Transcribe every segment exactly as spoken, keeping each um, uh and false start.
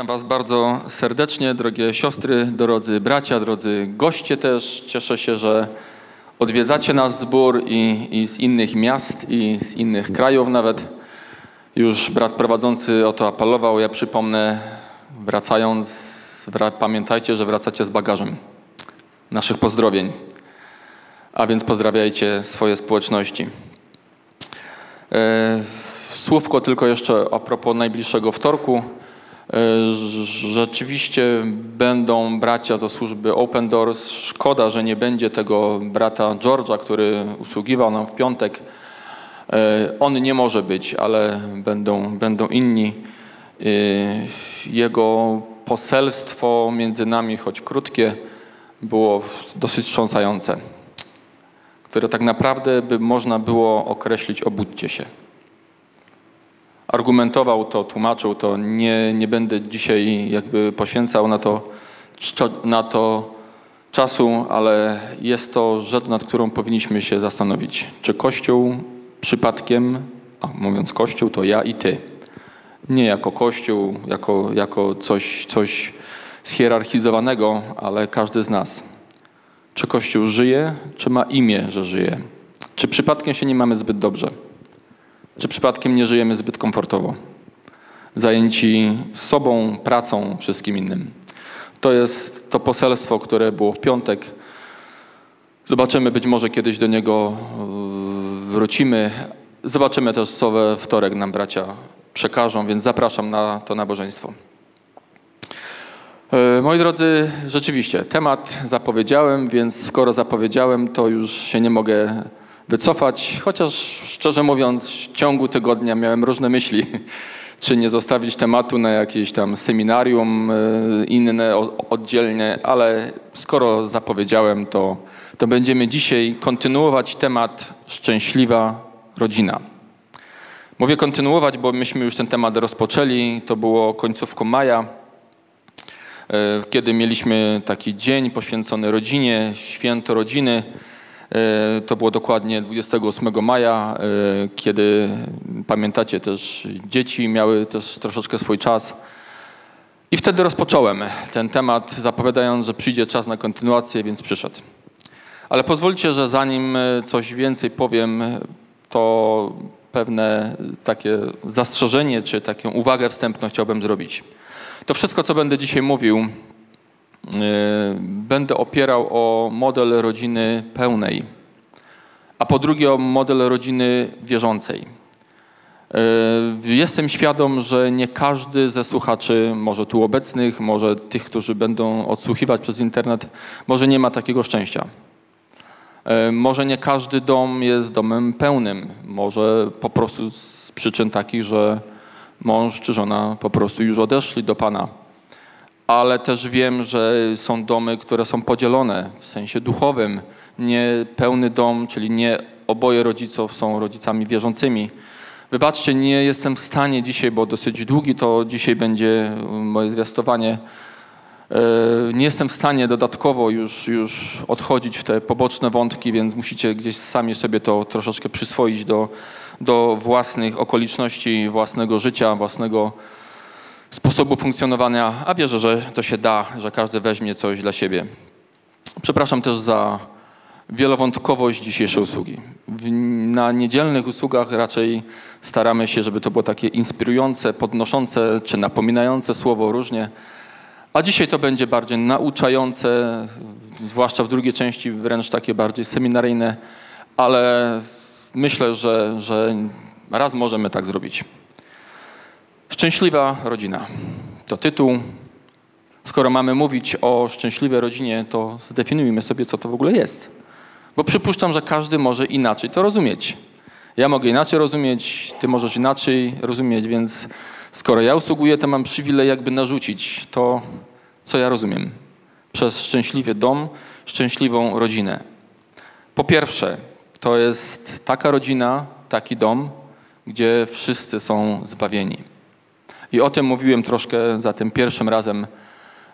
Witam Was bardzo serdecznie, drogie siostry, drodzy bracia, drodzy goście też. Cieszę się, że odwiedzacie nasz zbór i, i z innych miast, i z innych krajów nawet. Już brat prowadzący o to apelował. Ja przypomnę, wracając, pamiętajcie, że wracacie z bagażem naszych pozdrowień. A więc pozdrawiajcie swoje społeczności. Słówko tylko jeszcze a propos najbliższego wtorku. Rzeczywiście będą bracia ze służby Open Doors. Szkoda, że nie będzie tego brata George'a, który usługiwał nam w piątek. On nie może być, ale będą, będą inni. Jego poselstwo między nami, choć krótkie, było dosyć wstrząsające, które tak naprawdę by można było określić: obudźcie się. Argumentował to, tłumaczył to. Nie, nie będę dzisiaj jakby poświęcał na to, na to czasu, ale jest to rzecz, nad którą powinniśmy się zastanowić. Czy Kościół przypadkiem, a mówiąc Kościół, to ja i ty. Nie jako Kościół, jako, jako coś, coś zhierarchizowanego, ale każdy z nas. Czy Kościół żyje, czy ma imię, że żyje? Czy przypadkiem się nie mamy zbyt dobrze? Czy przypadkiem nie żyjemy zbyt komfortowo? Zajęci sobą, pracą, wszystkim innym. To jest to poselstwo, które było w piątek. Zobaczymy, być może kiedyś do niego wrócimy. Zobaczymy też, co we wtorek nam bracia przekażą, więc zapraszam na to nabożeństwo. Moi drodzy, rzeczywiście, temat zapowiedziałem, więc skoro zapowiedziałem, to już się nie mogę wycofać, chociaż szczerze mówiąc w ciągu tygodnia miałem różne myśli, czy nie zostawić tematu na jakieś tam seminarium inne, oddzielne, ale skoro zapowiedziałem, to, to będziemy dzisiaj kontynuować temat Szczęśliwa Rodzina. Mówię kontynuować, bo myśmy już ten temat rozpoczęli, to było końcówką maja, kiedy mieliśmy taki dzień poświęcony rodzinie, święto rodziny. To było dokładnie dwudziestego ósmego maja, kiedy, pamiętacie też, dzieci miały też troszeczkę swój czas. I wtedy rozpocząłem ten temat, zapowiadając, że przyjdzie czas na kontynuację, więc przyszedł. Ale pozwólcie, że zanim coś więcej powiem, to pewne takie zastrzeżenie, czy taką uwagę wstępną chciałbym zrobić. To wszystko, co będę dzisiaj mówił, będę opierał o model rodziny pełnej, a po drugie o model rodziny wierzącej. Jestem świadom, że nie każdy ze słuchaczy, może tu obecnych, może tych, którzy będą odsłuchiwać przez internet, może nie ma takiego szczęścia. Może nie każdy dom jest domem pełnym, może po prostu z przyczyn takich, że mąż czy żona po prostu już odeszli do Pana. Ale też wiem, że są domy, które są podzielone w sensie duchowym. Nie pełny dom, czyli nie oboje rodziców są rodzicami wierzącymi. Wybaczcie, nie jestem w stanie dzisiaj, bo dosyć długi to dzisiaj będzie moje zwiastowanie. Nie jestem w stanie dodatkowo już, już odchodzić w te poboczne wątki, więc musicie gdzieś sami sobie to troszeczkę przyswoić do, do własnych okoliczności, własnego życia, własnego sposobu funkcjonowania, a wierzę, że to się da, że każdy weźmie coś dla siebie. Przepraszam też za wielowątkowość dzisiejszej usługi. Na niedzielnych usługach raczej staramy się, żeby to było takie inspirujące, podnoszące czy napominające słowo, różnie. A dzisiaj to będzie bardziej nauczające, zwłaszcza w drugiej części wręcz takie bardziej seminaryjne, ale myślę, że, że raz możemy tak zrobić. Szczęśliwa rodzina. To tytuł. Skoro mamy mówić o szczęśliwej rodzinie, to zdefiniujmy sobie, co to w ogóle jest. Bo przypuszczam, że każdy może inaczej to rozumieć. Ja mogę inaczej rozumieć, ty możesz inaczej rozumieć, więc skoro ja usługuję, to mam przywilej jakby narzucić to, co ja rozumiem. Przez szczęśliwy dom, szczęśliwą rodzinę. Po pierwsze, to jest taka rodzina, taki dom, gdzie wszyscy są zbawieni. I o tym mówiłem troszkę za tym pierwszym razem.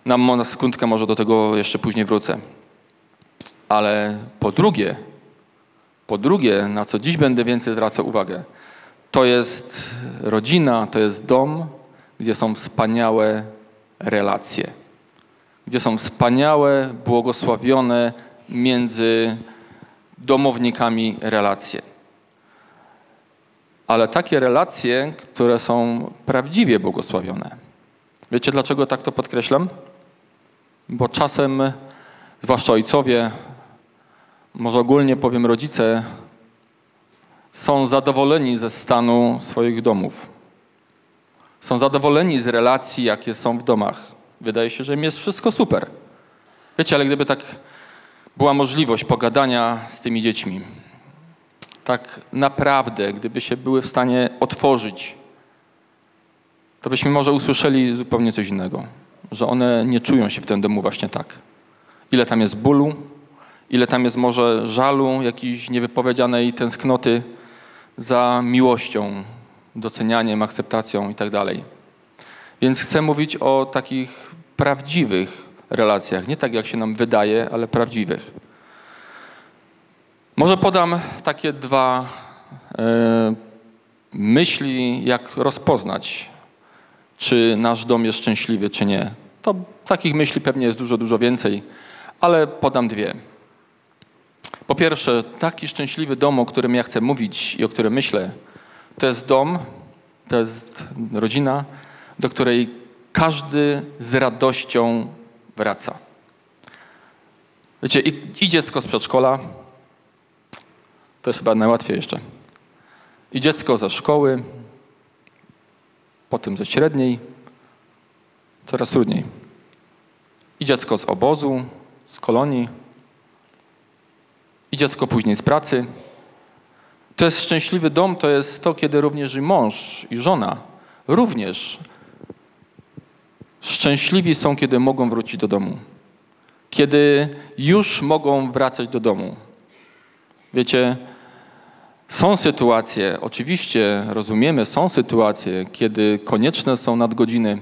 Na, na sekundkę może do tego jeszcze później wrócę. Ale po drugie, po drugie, na co dziś będę więcej zwracał uwagę, to jest rodzina, to jest dom, gdzie są wspaniałe relacje, gdzie są wspaniałe, błogosławione między domownikami relacje. Ale takie relacje, które są prawdziwie błogosławione. Wiecie, dlaczego tak to podkreślam? Bo czasem, zwłaszcza ojcowie, może ogólnie powiem rodzice, są zadowoleni ze stanu swoich domów. Są zadowoleni z relacji, jakie są w domach. Wydaje się, że im jest wszystko super. Wiecie, ale gdyby tak była możliwość pogadania z tymi dziećmi, tak naprawdę, gdyby się były w stanie otworzyć, to byśmy może usłyszeli zupełnie coś innego. Że one nie czują się w tym domu właśnie tak. Ile tam jest bólu, ile tam jest może żalu, jakiejś niewypowiedzianej tęsknoty za miłością, docenianiem, akceptacją i tak dalej. Więc chcę mówić o takich prawdziwych relacjach. Nie tak, jak się nam wydaje, ale prawdziwych. Może podam takie dwa y, myśli, jak rozpoznać, czy nasz dom jest szczęśliwy, czy nie. To takich myśli pewnie jest dużo, dużo więcej, ale podam dwie. Po pierwsze, taki szczęśliwy dom, o którym ja chcę mówić i o którym myślę, to jest dom, to jest rodzina, do której każdy z radością wraca. Wiecie, i, i dziecko z przedszkola, to jest chyba najłatwiej jeszcze, i dziecko ze szkoły, potem ze średniej, coraz trudniej. I dziecko z obozu, z kolonii, i dziecko później z pracy. To jest szczęśliwy dom, to jest to, kiedy również i mąż, i żona również szczęśliwi są, kiedy mogą wrócić do domu. Kiedy już mogą wracać do domu. Wiecie, są sytuacje, oczywiście rozumiemy, są sytuacje, kiedy konieczne są nadgodziny,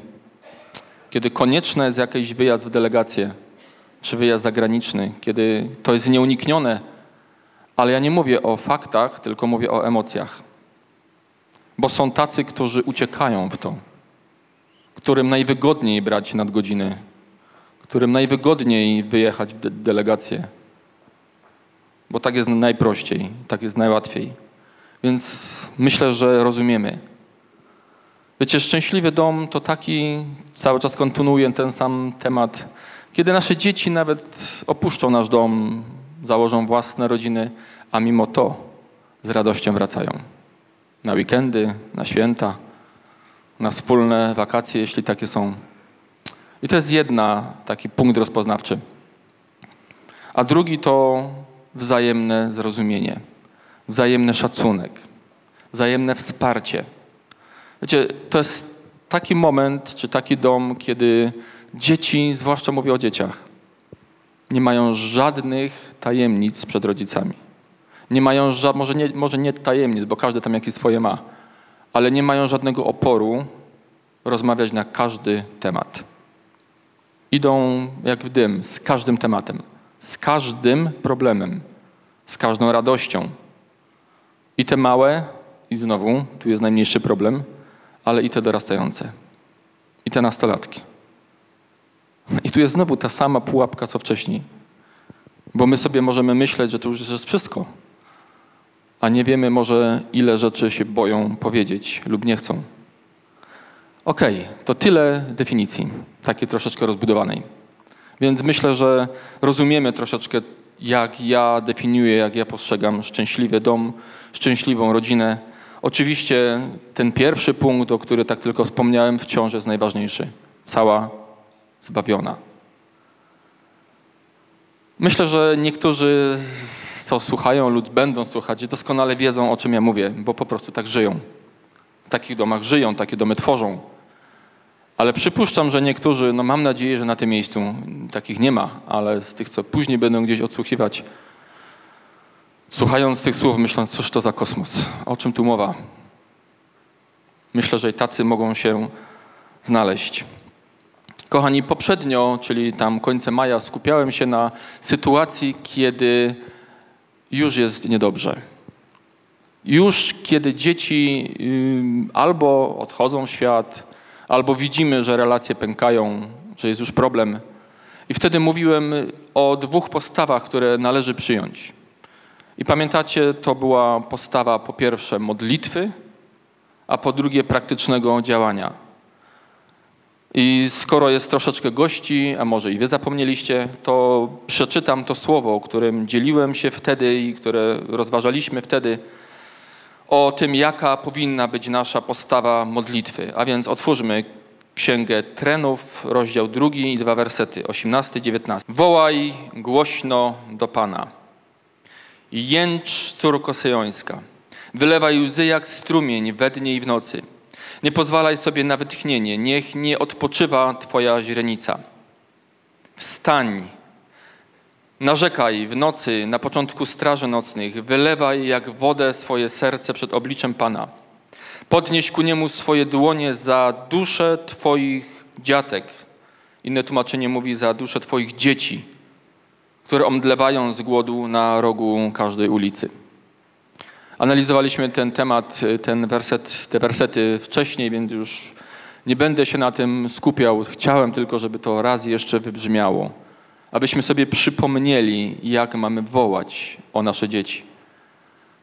kiedy konieczny jest jakiś wyjazd w delegację, czy wyjazd zagraniczny, kiedy to jest nieuniknione. Ale ja nie mówię o faktach, tylko mówię o emocjach. Bo są tacy, którzy uciekają w to. Którym najwygodniej brać nadgodziny. Którym najwygodniej wyjechać w de- delegację. Bo tak jest najprościej, tak jest najłatwiej. Więc myślę, że rozumiemy. Wiecie, szczęśliwy dom to taki, cały czas kontynuuję ten sam temat, kiedy nasze dzieci nawet opuszczą nasz dom, założą własne rodziny, a mimo to z radością wracają. Na weekendy, na święta, na wspólne wakacje, jeśli takie są. I to jest jedna, taki punkt rozpoznawczy. A drugi to wzajemne zrozumienie, wzajemny szacunek, wzajemne wsparcie. Wiecie, to jest taki moment, czy taki dom, kiedy dzieci, zwłaszcza mówię o dzieciach, nie mają żadnych tajemnic przed rodzicami. Nie mają, ża- może, nie, może nie tajemnic, bo każdy tam jakieś swoje ma, ale nie mają żadnego oporu rozmawiać na każdy temat. Idą jak w dym z każdym tematem, z każdym problemem, z każdą radością. I te małe, i znowu, tu jest najmniejszy problem, ale i te dorastające, i te nastolatki. I tu jest znowu ta sama pułapka, co wcześniej. Bo my sobie możemy myśleć, że to już jest wszystko. A nie wiemy może, ile rzeczy się boją powiedzieć lub nie chcą. Okej, okay, to tyle definicji, takiej troszeczkę rozbudowanej. Więc myślę, że rozumiemy troszeczkę, jak ja definiuję, jak ja postrzegam szczęśliwy dom, szczęśliwą rodzinę. Oczywiście ten pierwszy punkt, o który tak tylko wspomniałem, wciąż jest najważniejszy. Cała zbawiona. Myślę, że niektórzy, co słuchają lub będą słuchać, doskonale wiedzą, o czym ja mówię, bo po prostu tak żyją. W takich domach żyją, takie domy tworzą. Ale przypuszczam, że niektórzy, no mam nadzieję, że na tym miejscu takich nie ma, ale z tych, co później będą gdzieś odsłuchiwać, słuchając tych słów, myśląc, cóż to za kosmos, o czym tu mowa. Myślę, że i tacy mogą się znaleźć. Kochani, poprzednio, czyli tam końcem maja, skupiałem się na sytuacji, kiedy już jest niedobrze. Już kiedy dzieci albo odchodzą w świat, albo widzimy, że relacje pękają, że jest już problem. I wtedy mówiłem o dwóch postawach, które należy przyjąć. I pamiętacie, to była postawa po pierwsze modlitwy, a po drugie praktycznego działania. I skoro jest troszeczkę gości, a może i wy zapomnieliście, to przeczytam to słowo, którym dzieliłem się wtedy i które rozważaliśmy wtedy, o tym, jaka powinna być nasza postawa modlitwy. A więc otwórzmy Księgę Trenów, rozdział drugi i dwa wersety, osiemnasty, dziewiętnasty. Wołaj głośno do Pana. Jęcz, córko syjońska. Wylewaj łzy jak strumień we dnie i w nocy. Nie pozwalaj sobie na wytchnienie. Niech nie odpoczywa twoja źrenica. Wstań. Narzekaj w nocy, na początku straży nocnych. Wylewaj jak wodę swoje serce przed obliczem Pana. Podnieś ku Niemu swoje dłonie za duszę twoich dziatek. Inne tłumaczenie mówi za duszę twoich dzieci, które omdlewają z głodu na rogu każdej ulicy. Analizowaliśmy ten temat, ten werset, te wersety wcześniej, więc już nie będę się na tym skupiał. Chciałem tylko, żeby to raz jeszcze wybrzmiało. Abyśmy sobie przypomnieli, jak mamy wołać o nasze dzieci.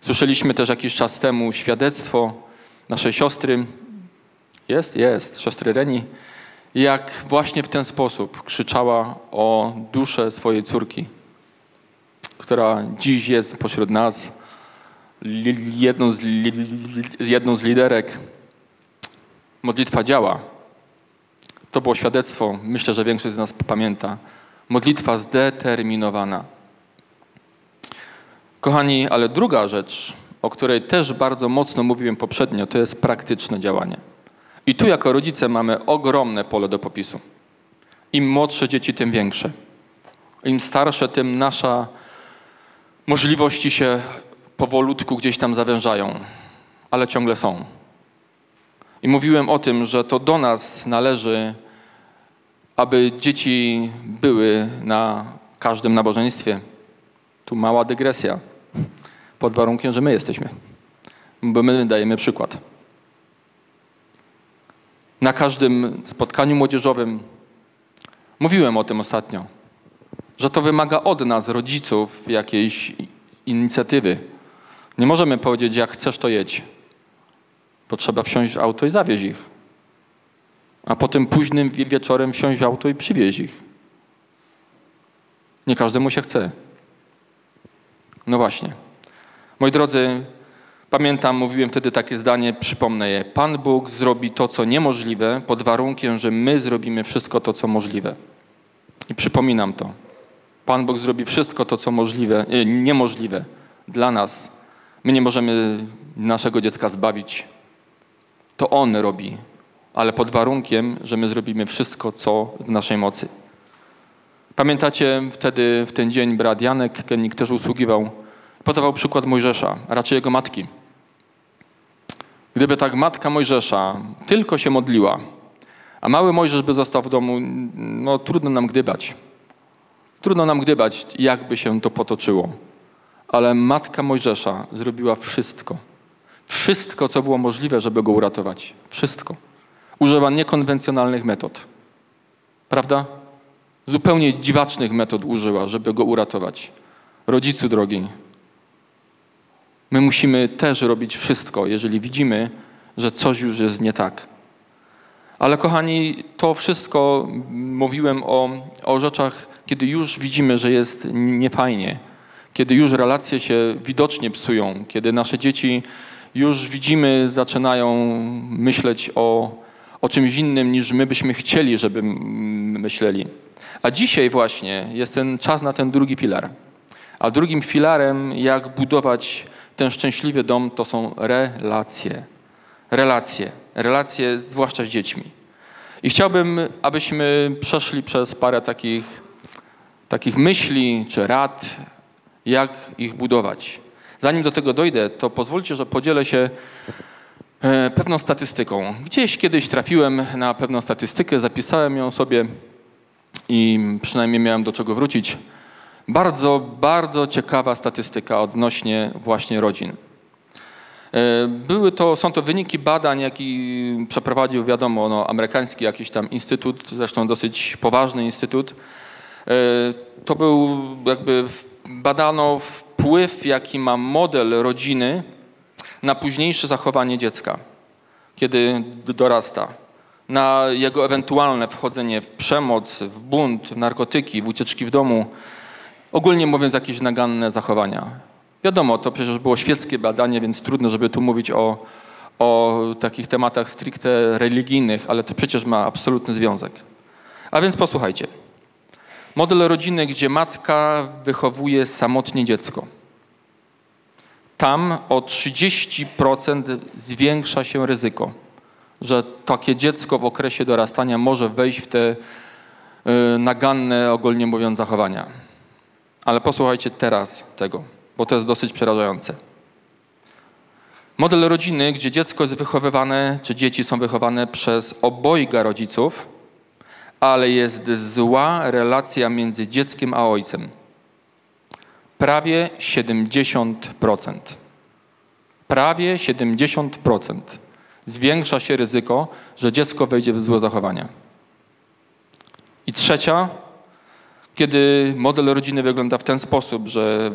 Słyszeliśmy też jakiś czas temu świadectwo naszej siostry. Jest? Jest. Siostry Reni. Jak właśnie w ten sposób krzyczała o duszę swojej córki, która dziś jest pośród nas, jedną z, li, jedną z liderek. Modlitwa działa. To było świadectwo. Myślę, że większość z nas pamięta. Modlitwa zdeterminowana. Kochani, ale druga rzecz, o której też bardzo mocno mówiłem poprzednio, to jest praktyczne działanie. I tu jako rodzice mamy ogromne pole do popisu. Im młodsze dzieci, tym większe. Im starsze, tym nasza możliwości się powolutku gdzieś tam zawężają, ale ciągle są. I mówiłem o tym, że to do nas należy, aby dzieci były na każdym nabożeństwie. Tu mała dygresja, pod warunkiem, że my jesteśmy, bo my dajemy przykład. Na każdym spotkaniu młodzieżowym, mówiłem o tym ostatnio, że to wymaga od nas, rodziców, jakiejś inicjatywy. Nie możemy powiedzieć, jak chcesz, to jedź, bo trzeba wsiąść w auto i zawieźć ich. A potem późnym wieczorem wsiąść w auto i przywieźć ich. Nie każdemu się chce. No właśnie. Moi drodzy, pamiętam, mówiłem wtedy takie zdanie, przypomnę je. Pan Bóg zrobi to, co niemożliwe, pod warunkiem, że my zrobimy wszystko to, co możliwe. I przypominam to. Pan Bóg zrobi wszystko to, co możliwe, nie, niemożliwe dla nas. My nie możemy naszego dziecka zbawić. To On robi. Ale pod warunkiem, że my zrobimy wszystko, co w naszej mocy. Pamiętacie, wtedy w ten dzień brat Janek, Janik też usługiwał, podawał przykład Mojżesza, a raczej jego matki. Gdyby tak matka Mojżesza tylko się modliła, a mały Mojżesz by został w domu, no trudno nam gdybać. Trudno nam gdybać, jakby się to potoczyło. Ale matka Mojżesza zrobiła wszystko. Wszystko, co było możliwe, żeby go uratować. Wszystko. Używa niekonwencjonalnych metod. Prawda? Zupełnie dziwacznych metod użyła, żeby go uratować. Rodzicu drogi, my musimy też robić wszystko, jeżeli widzimy, że coś już jest nie tak. Ale kochani, to wszystko mówiłem o, o rzeczach, kiedy już widzimy, że jest niefajnie. Kiedy już relacje się widocznie psują. Kiedy nasze dzieci już widzimy, zaczynają myśleć o o czymś innym, niż my byśmy chcieli, żeby myśleli. A dzisiaj właśnie jest ten czas na ten drugi filar. A drugim filarem, jak budować ten szczęśliwy dom, to są relacje. Relacje. Relacje zwłaszcza z dziećmi. I chciałbym, abyśmy przeszli przez parę takich, takich myśli czy rad, jak ich budować. Zanim do tego dojdę, to pozwólcie, że podzielę się pewną statystyką. Gdzieś kiedyś trafiłem na pewną statystykę, zapisałem ją sobie i przynajmniej miałem do czego wrócić. Bardzo, bardzo ciekawa statystyka odnośnie właśnie rodzin. Były to, są to wyniki badań, jaki przeprowadził, wiadomo, no, amerykański jakiś tam instytut, zresztą dosyć poważny instytut. To był jakby, badano wpływ, jaki ma model rodziny na późniejsze zachowanie dziecka, kiedy dorasta, na jego ewentualne wchodzenie w przemoc, w bunt, w narkotyki, w ucieczki w domu, ogólnie mówiąc jakieś naganne zachowania. Wiadomo, to przecież było świeckie badanie, więc trudno, żeby tu mówić o, o takich tematach stricte religijnych, ale to przecież ma absolutny związek. A więc posłuchajcie. Model rodziny, gdzie matka wychowuje samotnie dziecko. Tam o trzydzieści procent zwiększa się ryzyko, że takie dziecko w okresie dorastania może wejść w te naganne, ogólnie mówiąc, zachowania. Ale posłuchajcie teraz tego, bo to jest dosyć przerażające. Model rodziny, gdzie dziecko jest wychowywane, czy dzieci są wychowane przez obojga rodziców, ale jest zła relacja między dzieckiem a ojcem. Prawie siedemdziesiąt procent. Prawie siedemdziesiąt procent zwiększa się ryzyko, że dziecko wejdzie w złe zachowania. I trzecia, kiedy model rodziny wygląda w ten sposób, że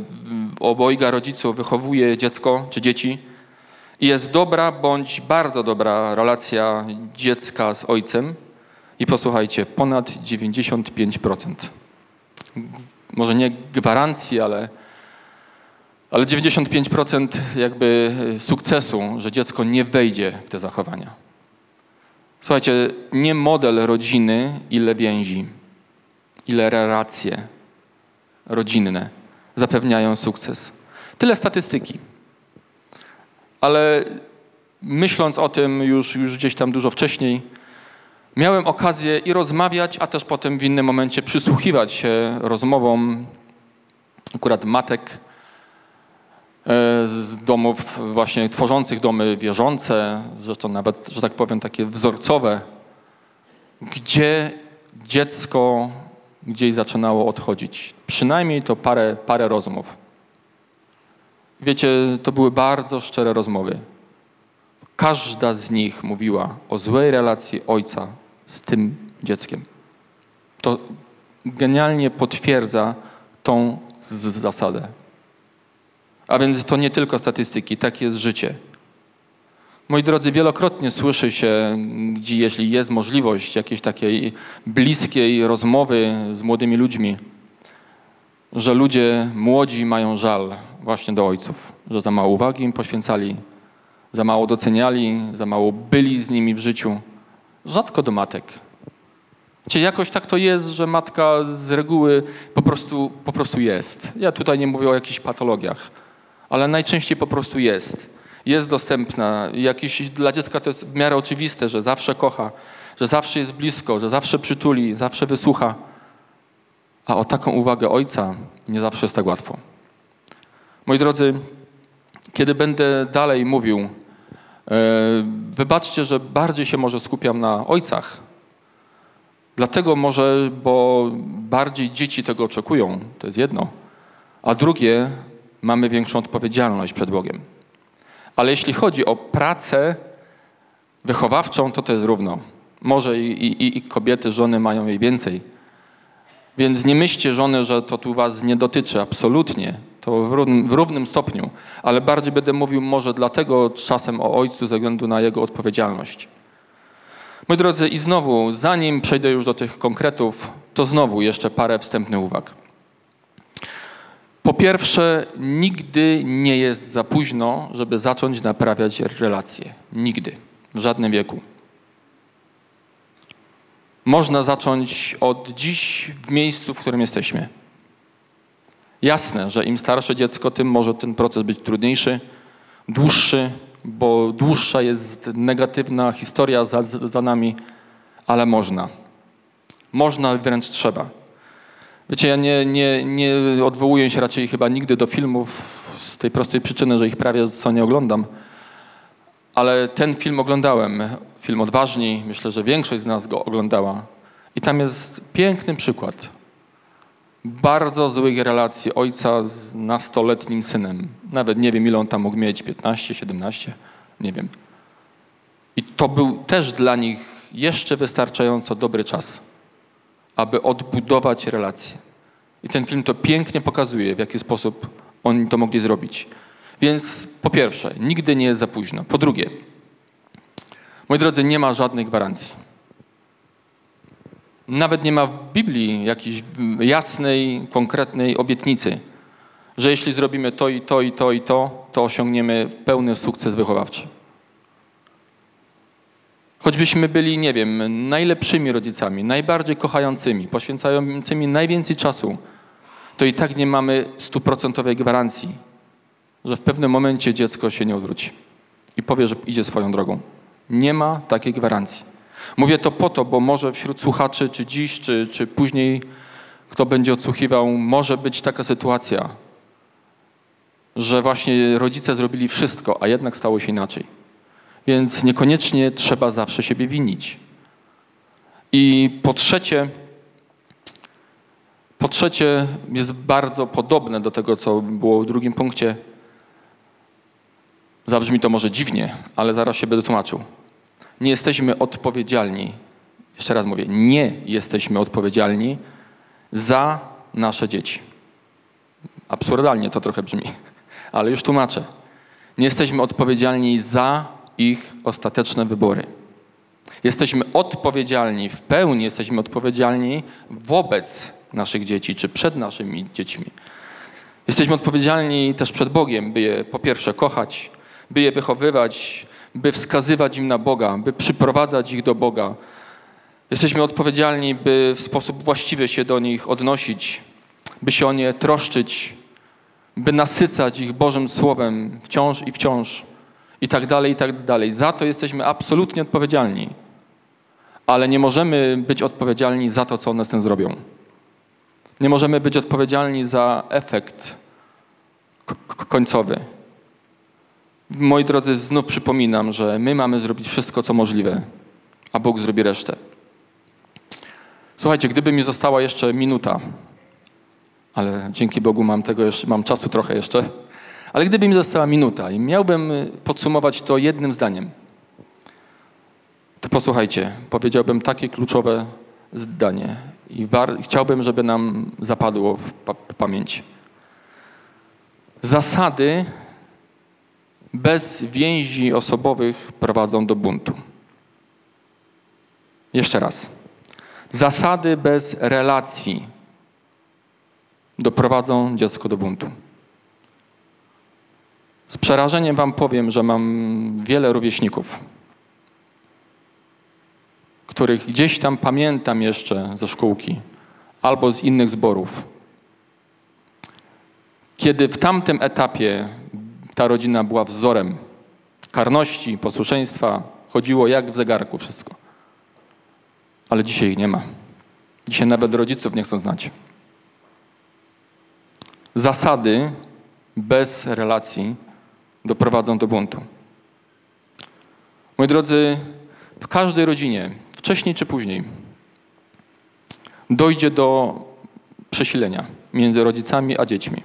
obojga rodziców wychowuje dziecko czy dzieci i jest dobra bądź bardzo dobra relacja dziecka z ojcem, i posłuchajcie, ponad dziewięćdziesiąt pięć procent. Może nie gwarancji, ale, ale dziewięćdziesiąt pięć procent jakby sukcesu, że dziecko nie wejdzie w te zachowania. Słuchajcie, nie model rodziny, ile więzi, ile relacje rodzinne zapewniają sukces. Tyle statystyki. Ale myśląc o tym już, już gdzieś tam dużo wcześniej, miałem okazję i rozmawiać, a też potem w innym momencie przysłuchiwać się rozmowom akurat matek z domów właśnie tworzących domy wierzące, zresztą nawet, że tak powiem, takie wzorcowe, gdzie dziecko gdzieś zaczynało odchodzić. Przynajmniej to parę, parę rozmów. Wiecie, to były bardzo szczere rozmowy. Każda z nich mówiła o złej relacji ojca z tym dzieckiem. To genialnie potwierdza tą zasadę. A więc to nie tylko statystyki, tak jest życie. Moi drodzy, wielokrotnie słyszy się, gdzie, jeśli jest możliwość jakiejś takiej bliskiej rozmowy z młodymi ludźmi, że ludzie młodzi mają żal właśnie do ojców, że za mało uwagi im poświęcali, za mało doceniali, za mało byli z nimi w życiu. Rzadko do matek. Wiecie, jakoś tak to jest, że matka z reguły po prostu, po prostu jest. Ja tutaj nie mówię o jakichś patologiach, ale najczęściej po prostu jest. Jest dostępna. Jakiś, dla dziecka to jest w miarę oczywiste, że zawsze kocha, że zawsze jest blisko, że zawsze przytuli, zawsze wysłucha. A o taką uwagę ojca nie zawsze jest tak łatwo. Moi drodzy, kiedy będę dalej mówił, wybaczcie, że bardziej się może skupiam na ojcach. Dlatego może, bo bardziej dzieci tego oczekują, to jest jedno. A drugie, mamy większą odpowiedzialność przed Bogiem. Ale jeśli chodzi o pracę wychowawczą, to to jest równo. Może i, i, i kobiety, żony mają jej więcej. Więc nie myślcie, żony, że to tu was nie dotyczy, absolutnie. To w równym, w równym stopniu, ale bardziej będę mówił może dlatego czasem o ojcu ze względu na jego odpowiedzialność. Moi drodzy, i znowu, zanim przejdę już do tych konkretów, to znowu jeszcze parę wstępnych uwag. Po pierwsze, nigdy nie jest za późno, żeby zacząć naprawiać relacje. Nigdy. W żadnym wieku. Można zacząć od dziś w miejscu, w którym jesteśmy. Jasne, że im starsze dziecko, tym może ten proces być trudniejszy, dłuższy, bo dłuższa jest negatywna historia za, za nami, ale można. Można, wręcz trzeba. Wiecie, ja nie, nie, nie odwołuję się raczej chyba nigdy do filmów z tej prostej przyczyny, że ich prawie co nie oglądam, ale ten film oglądałem, film Odważni, myślę, że większość z nas go oglądała i tam jest piękny przykład bardzo złych relacji ojca z nastoletnim synem. Nawet nie wiem, ile on tam mógł mieć, piętnaście, siedemnaście, nie wiem. I to był też dla nich jeszcze wystarczająco dobry czas, aby odbudować relacje. I ten film to pięknie pokazuje, w jaki sposób oni to mogli zrobić. Więc po pierwsze, nigdy nie jest za późno. Po drugie, moi drodzy, nie ma żadnej gwarancji. Nawet nie ma w Biblii jakiejś jasnej, konkretnej obietnicy, że jeśli zrobimy to i to i to i to, to osiągniemy pełny sukces wychowawczy. Choćbyśmy byli, nie wiem, najlepszymi rodzicami, najbardziej kochającymi, poświęcającymi najwięcej czasu, to i tak nie mamy stuprocentowej gwarancji, że w pewnym momencie dziecko się nie odwróci i powie, że idzie swoją drogą. Nie ma takiej gwarancji. Mówię to po to, bo może wśród słuchaczy, czy dziś, czy, czy później, kto będzie odsłuchiwał, może być taka sytuacja, że właśnie rodzice zrobili wszystko, a jednak stało się inaczej. Więc niekoniecznie trzeba zawsze siebie winić. I po trzecie, po trzecie jest bardzo podobne do tego, co było w drugim punkcie. Zabrzmi to może dziwnie, ale zaraz się będę tłumaczył. Nie jesteśmy odpowiedzialni, jeszcze raz mówię, nie jesteśmy odpowiedzialni za nasze dzieci. Absurdalnie to trochę brzmi, ale już tłumaczę. Nie jesteśmy odpowiedzialni za ich ostateczne wybory. Jesteśmy odpowiedzialni, w pełni jesteśmy odpowiedzialni wobec naszych dzieci, czy przed naszymi dziećmi. Jesteśmy odpowiedzialni też przed Bogiem, by je po pierwsze kochać, by je wychowywać, by wskazywać im na Boga, by przyprowadzać ich do Boga. Jesteśmy odpowiedzialni, by w sposób właściwy się do nich odnosić, by się o nie troszczyć, by nasycać ich Bożym Słowem wciąż i wciąż i tak dalej, i tak dalej. Za to jesteśmy absolutnie odpowiedzialni, ale nie możemy być odpowiedzialni za to, co one z tym zrobią. Nie możemy być odpowiedzialni za efekt końcowy. Moi drodzy, znów przypominam, że my mamy zrobić wszystko, co możliwe, a Bóg zrobi resztę. Słuchajcie, gdyby mi została jeszcze minuta, ale dzięki Bogu mam tego jeszcze, mam czasu trochę jeszcze, ale gdyby mi została minuta i miałbym podsumować to jednym zdaniem, to posłuchajcie, powiedziałbym takie kluczowe zdanie i chciałbym, żeby nam zapadło w pa pamięć. Zasady bez więzi osobowych prowadzą do buntu. Jeszcze raz. Zasady bez relacji doprowadzą dziecko do buntu. Z przerażeniem wam powiem, że mam wiele rówieśników, których gdzieś tam pamiętam jeszcze ze szkółki albo z innych zborów. Kiedy w tamtym etapie ta rodzina była wzorem karności, posłuszeństwa, chodziło jak w zegarku wszystko. Ale dzisiaj ich nie ma. Dzisiaj nawet rodziców nie chcą znać. Zasady bez relacji doprowadzą do buntu. Moi drodzy, w każdej rodzinie, wcześniej czy później, dojdzie do przesilenia między rodzicami a dziećmi.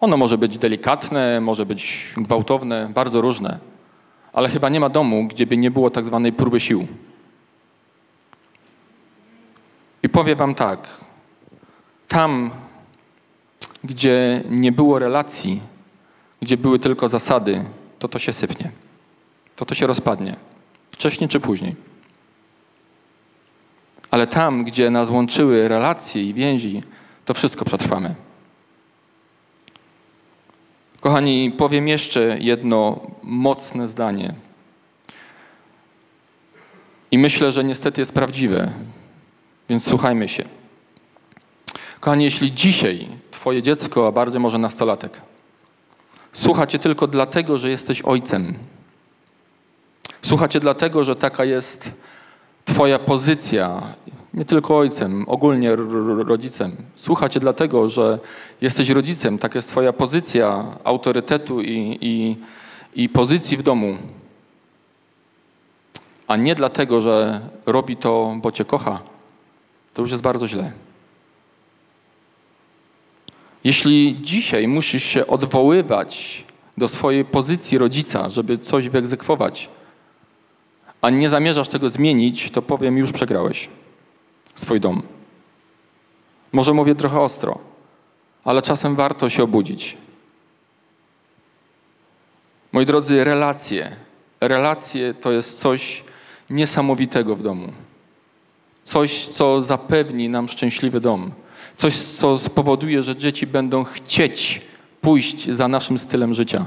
Ono może być delikatne, może być gwałtowne, bardzo różne, ale chyba nie ma domu, gdzie by nie było tak zwanej próby sił. I powiem wam tak, tam, gdzie nie było relacji, gdzie były tylko zasady, to to się sypnie, to to się rozpadnie, wcześniej czy później. Ale tam, gdzie nas łączyły relacje i więzi, to wszystko przetrwamy. Kochani, powiem jeszcze jedno mocne zdanie. I myślę, że niestety jest prawdziwe, więc słuchajmy się. Kochani, jeśli dzisiaj twoje dziecko, a bardziej może nastolatek, słucha cię tylko dlatego, że jesteś ojcem. Słucha cię dlatego, że taka jest twoja pozycja, nie tylko ojcem, ogólnie rodzicem. Słucha cię dlatego, że jesteś rodzicem, taka jest twoja pozycja autorytetu i, i, i pozycji w domu. A nie dlatego, że robi to, bo cię kocha. To już jest bardzo źle. Jeśli dzisiaj musisz się odwoływać do swojej pozycji rodzica, żeby coś wyegzekwować, a nie zamierzasz tego zmienić, to powiem, już przegrałeś swój dom. Może mówię trochę ostro, ale czasem warto się obudzić. Moi drodzy, relacje. Relacje to jest coś niesamowitego w domu. Coś, co zapewni nam szczęśliwy dom. Coś, co spowoduje, że dzieci będą chcieć pójść za naszym stylem życia.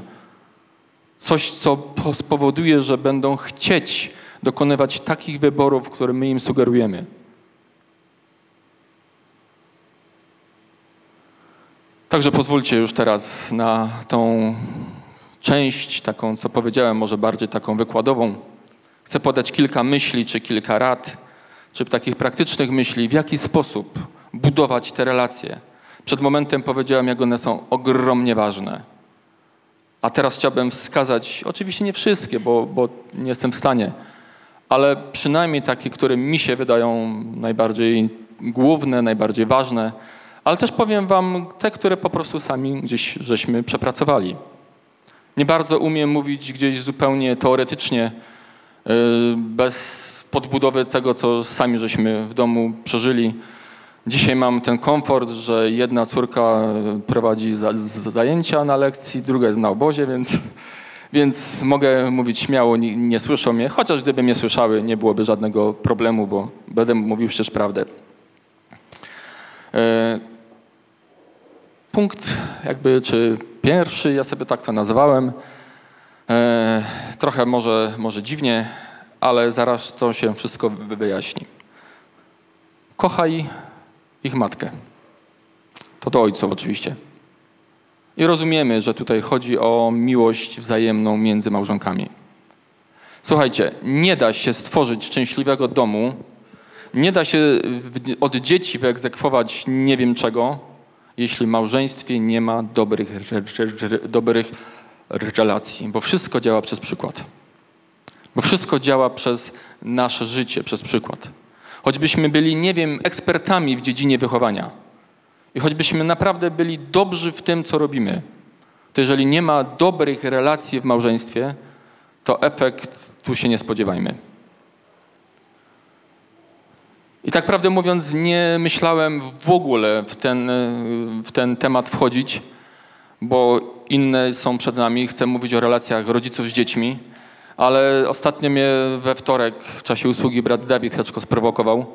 Coś, co spowoduje, że będą chcieć dokonywać takich wyborów, które my im sugerujemy. Także pozwólcie już teraz na tą część taką, co powiedziałem, może bardziej taką wykładową. Chcę podać kilka myśli, czy kilka rad, czy takich praktycznych myśli, w jaki sposób budować te relacje. Przed momentem powiedziałem, jak one są ogromnie ważne. A teraz chciałbym wskazać, oczywiście nie wszystkie, bo, bo nie jestem w stanie, ale przynajmniej takie, które mi się wydają najbardziej główne, najbardziej ważne, ale też powiem wam te, które po prostu sami gdzieś żeśmy przepracowali. Nie bardzo umiem mówić gdzieś zupełnie teoretycznie, bez podbudowy tego, co sami żeśmy w domu przeżyli. Dzisiaj mam ten komfort, że jedna córka prowadzi za, za zajęcia na lekcji, druga jest na obozie, więc, więc mogę mówić śmiało, nie, nie słyszą mnie. Chociaż gdyby mnie słyszały, nie byłoby żadnego problemu, bo będę mówił przecież prawdę. E, punkt jakby, czy pierwszy, ja sobie tak to nazwałem. E, trochę może, może dziwnie, ale zaraz to się wszystko wyjaśni. Kochaj ich matkę. To do ojców oczywiście. I rozumiemy, że tutaj chodzi o miłość wzajemną między małżonkami. Słuchajcie, nie da się stworzyć szczęśliwego domu, nie da się od dzieci wyegzekwować nie wiem czego, jeśli w małżeństwie nie ma dobrych, dobrych relacji, bo wszystko działa przez przykład. Bo wszystko działa przez nasze życie, przez przykład. Choćbyśmy byli, nie wiem, ekspertami w dziedzinie wychowania i choćbyśmy naprawdę byli dobrzy w tym, co robimy, to jeżeli nie ma dobrych relacji w małżeństwie, to efekt tu się nie spodziewajmy. I tak prawdę mówiąc, nie myślałem w ogóle w ten, w ten temat wchodzić, bo inne są przed nami. Chcę mówić o relacjach rodziców z dziećmi, ale ostatnio mnie we wtorek w czasie usługi brat Dawid Heczko sprowokował.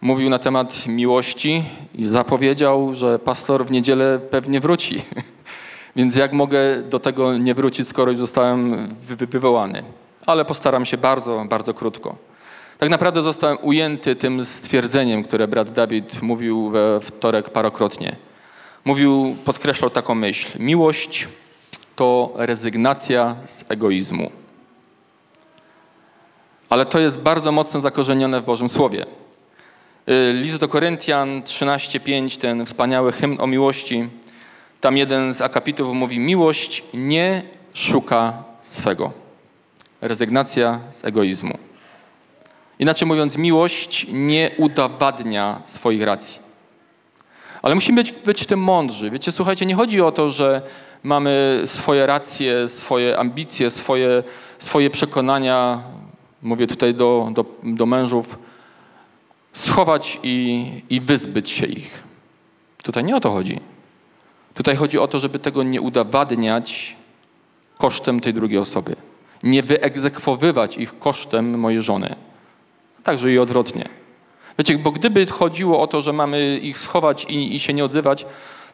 Mówił na temat miłości i zapowiedział, że pastor w niedzielę pewnie wróci. Więc jak mogę do tego nie wrócić, skoro już zostałem wy wywołany? Ale postaram się bardzo, bardzo krótko. Tak naprawdę zostałem ujęty tym stwierdzeniem, które brat Dawid mówił we wtorek parokrotnie. Mówił, podkreślał taką myśl. Miłość to rezygnacja z egoizmu. Ale to jest bardzo mocno zakorzenione w Bożym Słowie. List do Koryntian trzynaście pięć, ten wspaniały hymn o miłości, tam jeden z akapitów mówi, miłość nie szuka swego. Rezygnacja z egoizmu. Inaczej mówiąc, miłość nie udowadnia swoich racji. Ale musimy być, być w tym mądrzy. Wiecie, słuchajcie, nie chodzi o to, że mamy swoje racje, swoje ambicje, swoje, swoje przekonania, mówię tutaj do, do, do mężów, schować i, i wyzbyć się ich. Tutaj nie o to chodzi. Tutaj chodzi o to, żeby tego nie udowadniać kosztem tej drugiej osoby. Nie wyegzekwowywać ich kosztem mojej żony. Także i odwrotnie. Wiecie, bo gdyby chodziło o to, że mamy ich schować i, i się nie odzywać,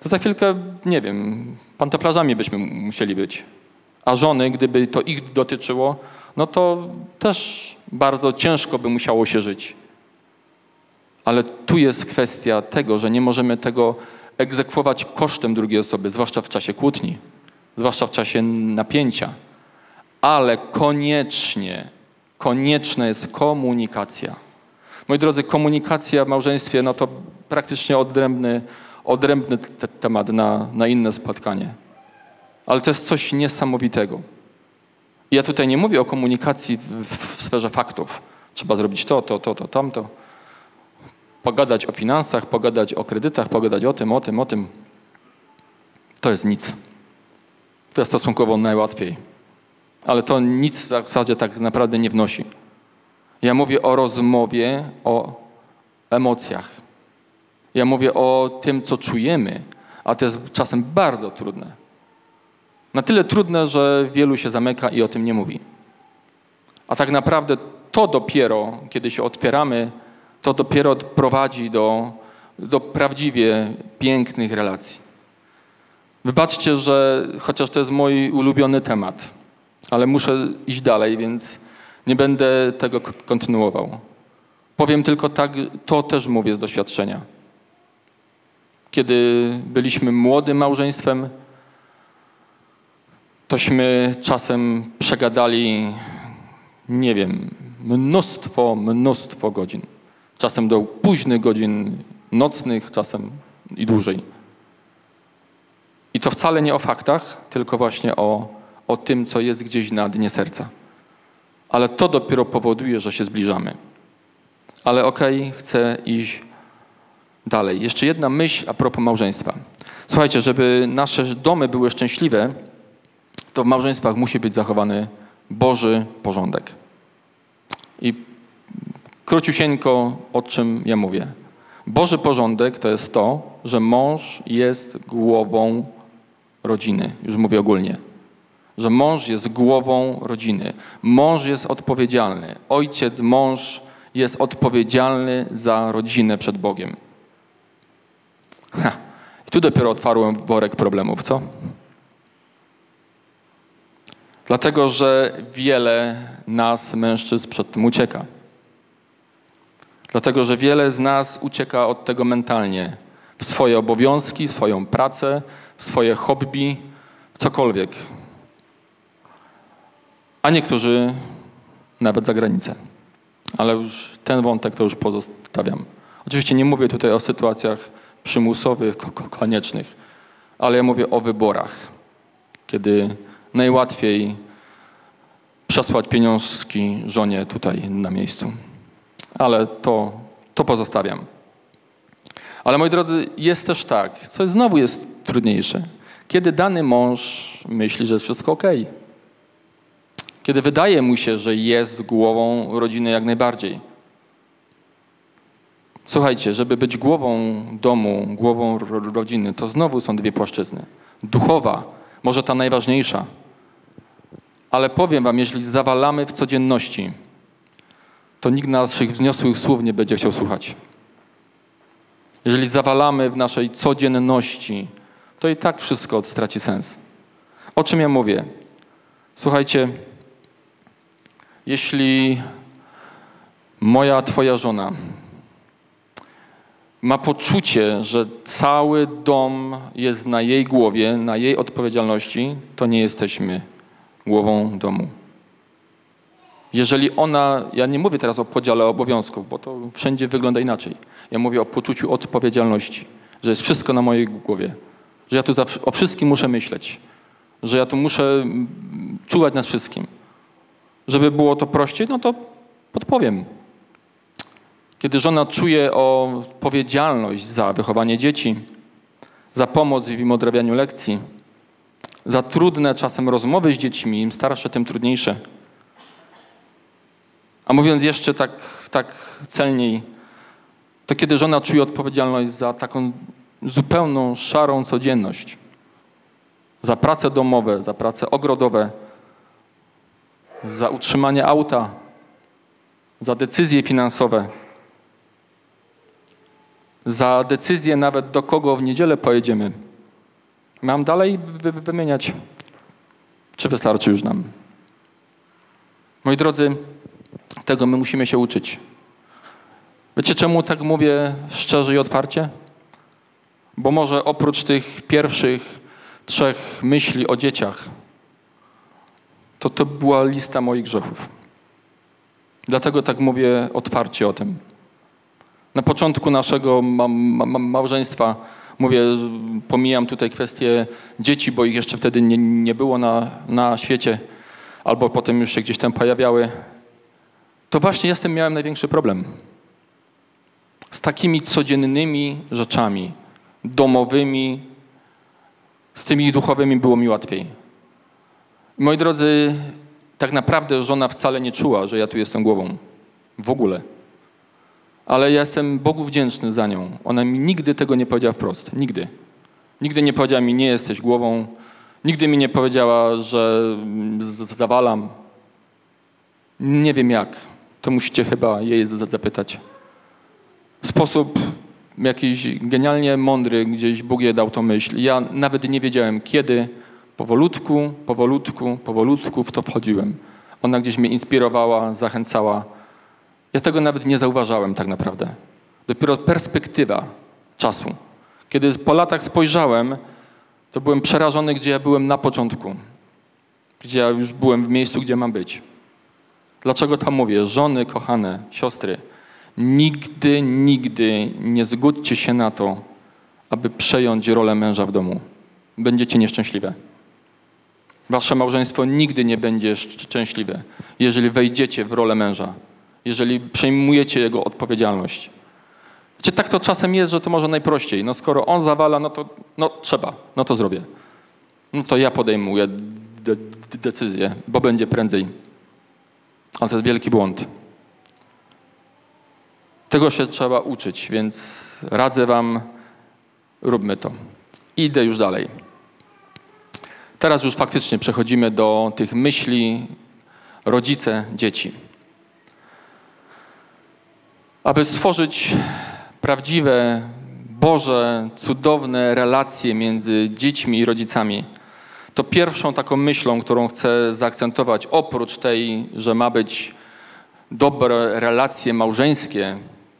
to za chwilkę, nie wiem, pantoflarzami byśmy musieli być. A żony, gdyby to ich dotyczyło, no to też bardzo ciężko by musiało się żyć. Ale tu jest kwestia tego, że nie możemy tego egzekwować kosztem drugiej osoby, zwłaszcza w czasie kłótni, zwłaszcza w czasie napięcia. Ale koniecznie, konieczna jest komunikacja. Moi drodzy, komunikacja w małżeństwie, no to praktycznie odrębny, odrębny te temat na, na inne spotkanie. Ale to jest coś niesamowitego. Ja tutaj nie mówię o komunikacji w, w sferze faktów. Trzeba zrobić to, to, to, to, tamto. Pogadać o finansach, pogadać o kredytach, pogadać o tym, o tym, o tym. to jest nic. To jest stosunkowo najłatwiej. Ale to nic w zasadzie tak naprawdę nie wnosi. Ja mówię o rozmowie, o emocjach. Ja mówię o tym, co czujemy, a to jest czasem bardzo trudne. Na tyle trudne, że wielu się zamyka i o tym nie mówi. A tak naprawdę to dopiero, kiedy się otwieramy, to dopiero prowadzi do, do prawdziwie pięknych relacji. Wybaczcie, że chociaż to jest mój ulubiony temat, ale muszę iść dalej, więc nie będę tego kontynuował. Powiem tylko tak, to też mówię z doświadczenia. Kiedy byliśmy młodym małżeństwem, tośmy czasem przegadali, nie wiem, mnóstwo, mnóstwo godzin. Czasem do późnych godzin nocnych, czasem i dłużej. I to wcale nie o faktach, tylko właśnie o, o tym, co jest gdzieś na dnie serca. Ale to dopiero powoduje, że się zbliżamy. Ale okej, okay, chcę iść dalej. Jeszcze jedna myśl a propos małżeństwa. Słuchajcie, żeby nasze domy były szczęśliwe, to w małżeństwach musi być zachowany Boży porządek. I króciusieńko, o czym ja mówię. Boży porządek to jest to, że mąż jest głową rodziny. Już mówię ogólnie. Że mąż jest głową rodziny. Mąż jest odpowiedzialny. Ojciec, mąż jest odpowiedzialny za rodzinę przed Bogiem. Ha. I tu dopiero otwarłem worek problemów, co? Dlatego, że wiele nas, mężczyzn, przed tym ucieka. Dlatego, że wiele z nas ucieka od tego mentalnie. W swoje obowiązki, swoją pracę, swoje hobby, cokolwiek. A niektórzy nawet za granicę. Ale już ten wątek to już pozostawiam. Oczywiście nie mówię tutaj o sytuacjach przymusowych, koniecznych, ale ja mówię o wyborach, kiedy najłatwiej przesłać pieniążki żonie tutaj na miejscu. Ale to, to pozostawiam. Ale moi drodzy, jest też tak, co znowu jest trudniejsze. Kiedy dany mąż myśli, że jest wszystko okej. Okay. Kiedy wydaje mu się, że jest głową rodziny jak najbardziej. Słuchajcie, żeby być głową domu, głową rodziny, to znowu są dwie płaszczyzny. Duchowa, może ta najważniejsza. Ale powiem wam, jeśli zawalamy w codzienności, to nikt naszych wzniosłych słów nie będzie chciał słuchać. Jeżeli zawalamy w naszej codzienności, to i tak wszystko straci sens. O czym ja mówię? Słuchajcie, jeśli moja, twoja żona ma poczucie, że cały dom jest na jej głowie, na jej odpowiedzialności, to nie jesteśmy głową domu. Jeżeli ona, ja nie mówię teraz o podziale obowiązków, bo to wszędzie wygląda inaczej. Ja mówię o poczuciu odpowiedzialności, że jest wszystko na mojej głowie, że ja tu o wszystkim muszę myśleć, że ja tu muszę czuwać nad wszystkim. Żeby było to prościej, no to podpowiem. Kiedy żona czuje odpowiedzialność za wychowanie dzieci, za pomoc w im odrabianiu lekcji, za trudne czasem rozmowy z dziećmi, im starsze, tym trudniejsze. A mówiąc jeszcze tak, tak celniej, to kiedy żona czuje odpowiedzialność za taką zupełną, szarą codzienność, za prace domowe, za prace ogrodowe, za utrzymanie auta, za decyzje finansowe, za decyzję nawet do kogo w niedzielę pojedziemy. Mam dalej wy- wymieniać? Czy wystarczy już nam? Moi drodzy, tego my musimy się uczyć. Wiecie, czemu tak mówię szczerze i otwarcie? Bo może oprócz tych pierwszych trzech myśli o dzieciach, to to była lista moich grzechów. Dlatego tak mówię otwarcie o tym. Na początku naszego ma- ma- małżeństwa, mówię, pomijam tutaj kwestię dzieci, bo ich jeszcze wtedy nie, nie było na, na świecie, albo potem już się gdzieś tam pojawiały, to właśnie ja z tym miałem największy problem. Z takimi codziennymi rzeczami, domowymi, z tymi duchowymi było mi łatwiej. Moi drodzy, tak naprawdę żona wcale nie czuła, że ja tu jestem głową. W ogóle. Ale ja jestem Bogu wdzięczny za nią. Ona mi nigdy tego nie powiedziała wprost. Nigdy. Nigdy nie powiedziała mi, nie jesteś głową. Nigdy mi nie powiedziała, że zawalam. Nie wiem jak. To musicie chyba jej zapytać. Sposób jakiś genialnie mądry, gdzieś Bóg jej dał tą myśl. Ja nawet nie wiedziałem kiedy. Powolutku, powolutku, powolutku w to wchodziłem. Ona gdzieś mnie inspirowała, zachęcała. Ja tego nawet nie zauważałem tak naprawdę. Dopiero perspektywa czasu. Kiedy po latach spojrzałem, to byłem przerażony, gdzie ja byłem na początku. Gdzie ja już byłem w miejscu, gdzie mam być. Dlaczego tam mówię? Żony, kochane, siostry, nigdy, nigdy nie zgódźcie się na to, aby przejąć rolę męża w domu. Będziecie nieszczęśliwe. Wasze małżeństwo nigdy nie będzie szczęśliwe, jeżeli wejdziecie w rolę męża. Jeżeli przejmujecie jego odpowiedzialność. Wiecie, tak to czasem jest, że to może najprościej. No skoro on zawala, no to no, trzeba, no to zrobię. No to ja podejmuję de de decyzję, bo będzie prędzej. Ale to jest wielki błąd. Tego się trzeba uczyć, więc radzę wam, róbmy to. Idę już dalej. Teraz już faktycznie przechodzimy do tych myśli rodzice, dzieci. Aby stworzyć prawdziwe, Boże, cudowne relacje między dziećmi i rodzicami, to pierwszą taką myślą, którą chcę zaakcentować, oprócz tej, że ma być dobre relacje małżeńskie,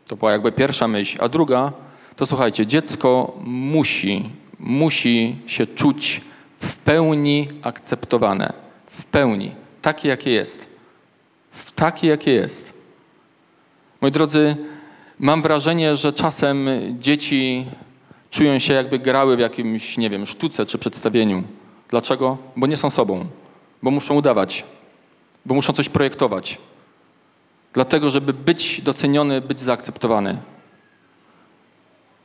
to była jakby pierwsza myśl, a druga, to słuchajcie, dziecko musi, musi się czuć w pełni akceptowane, w pełni, takie jakie jest, w takie jakie jest. Moi drodzy, mam wrażenie, że czasem dzieci czują się jakby grały w jakimś, nie wiem, sztuce czy przedstawieniu. Dlaczego? Bo nie są sobą. Bo muszą udawać. Bo muszą coś projektować. Dlatego, żeby być doceniony, być zaakceptowany.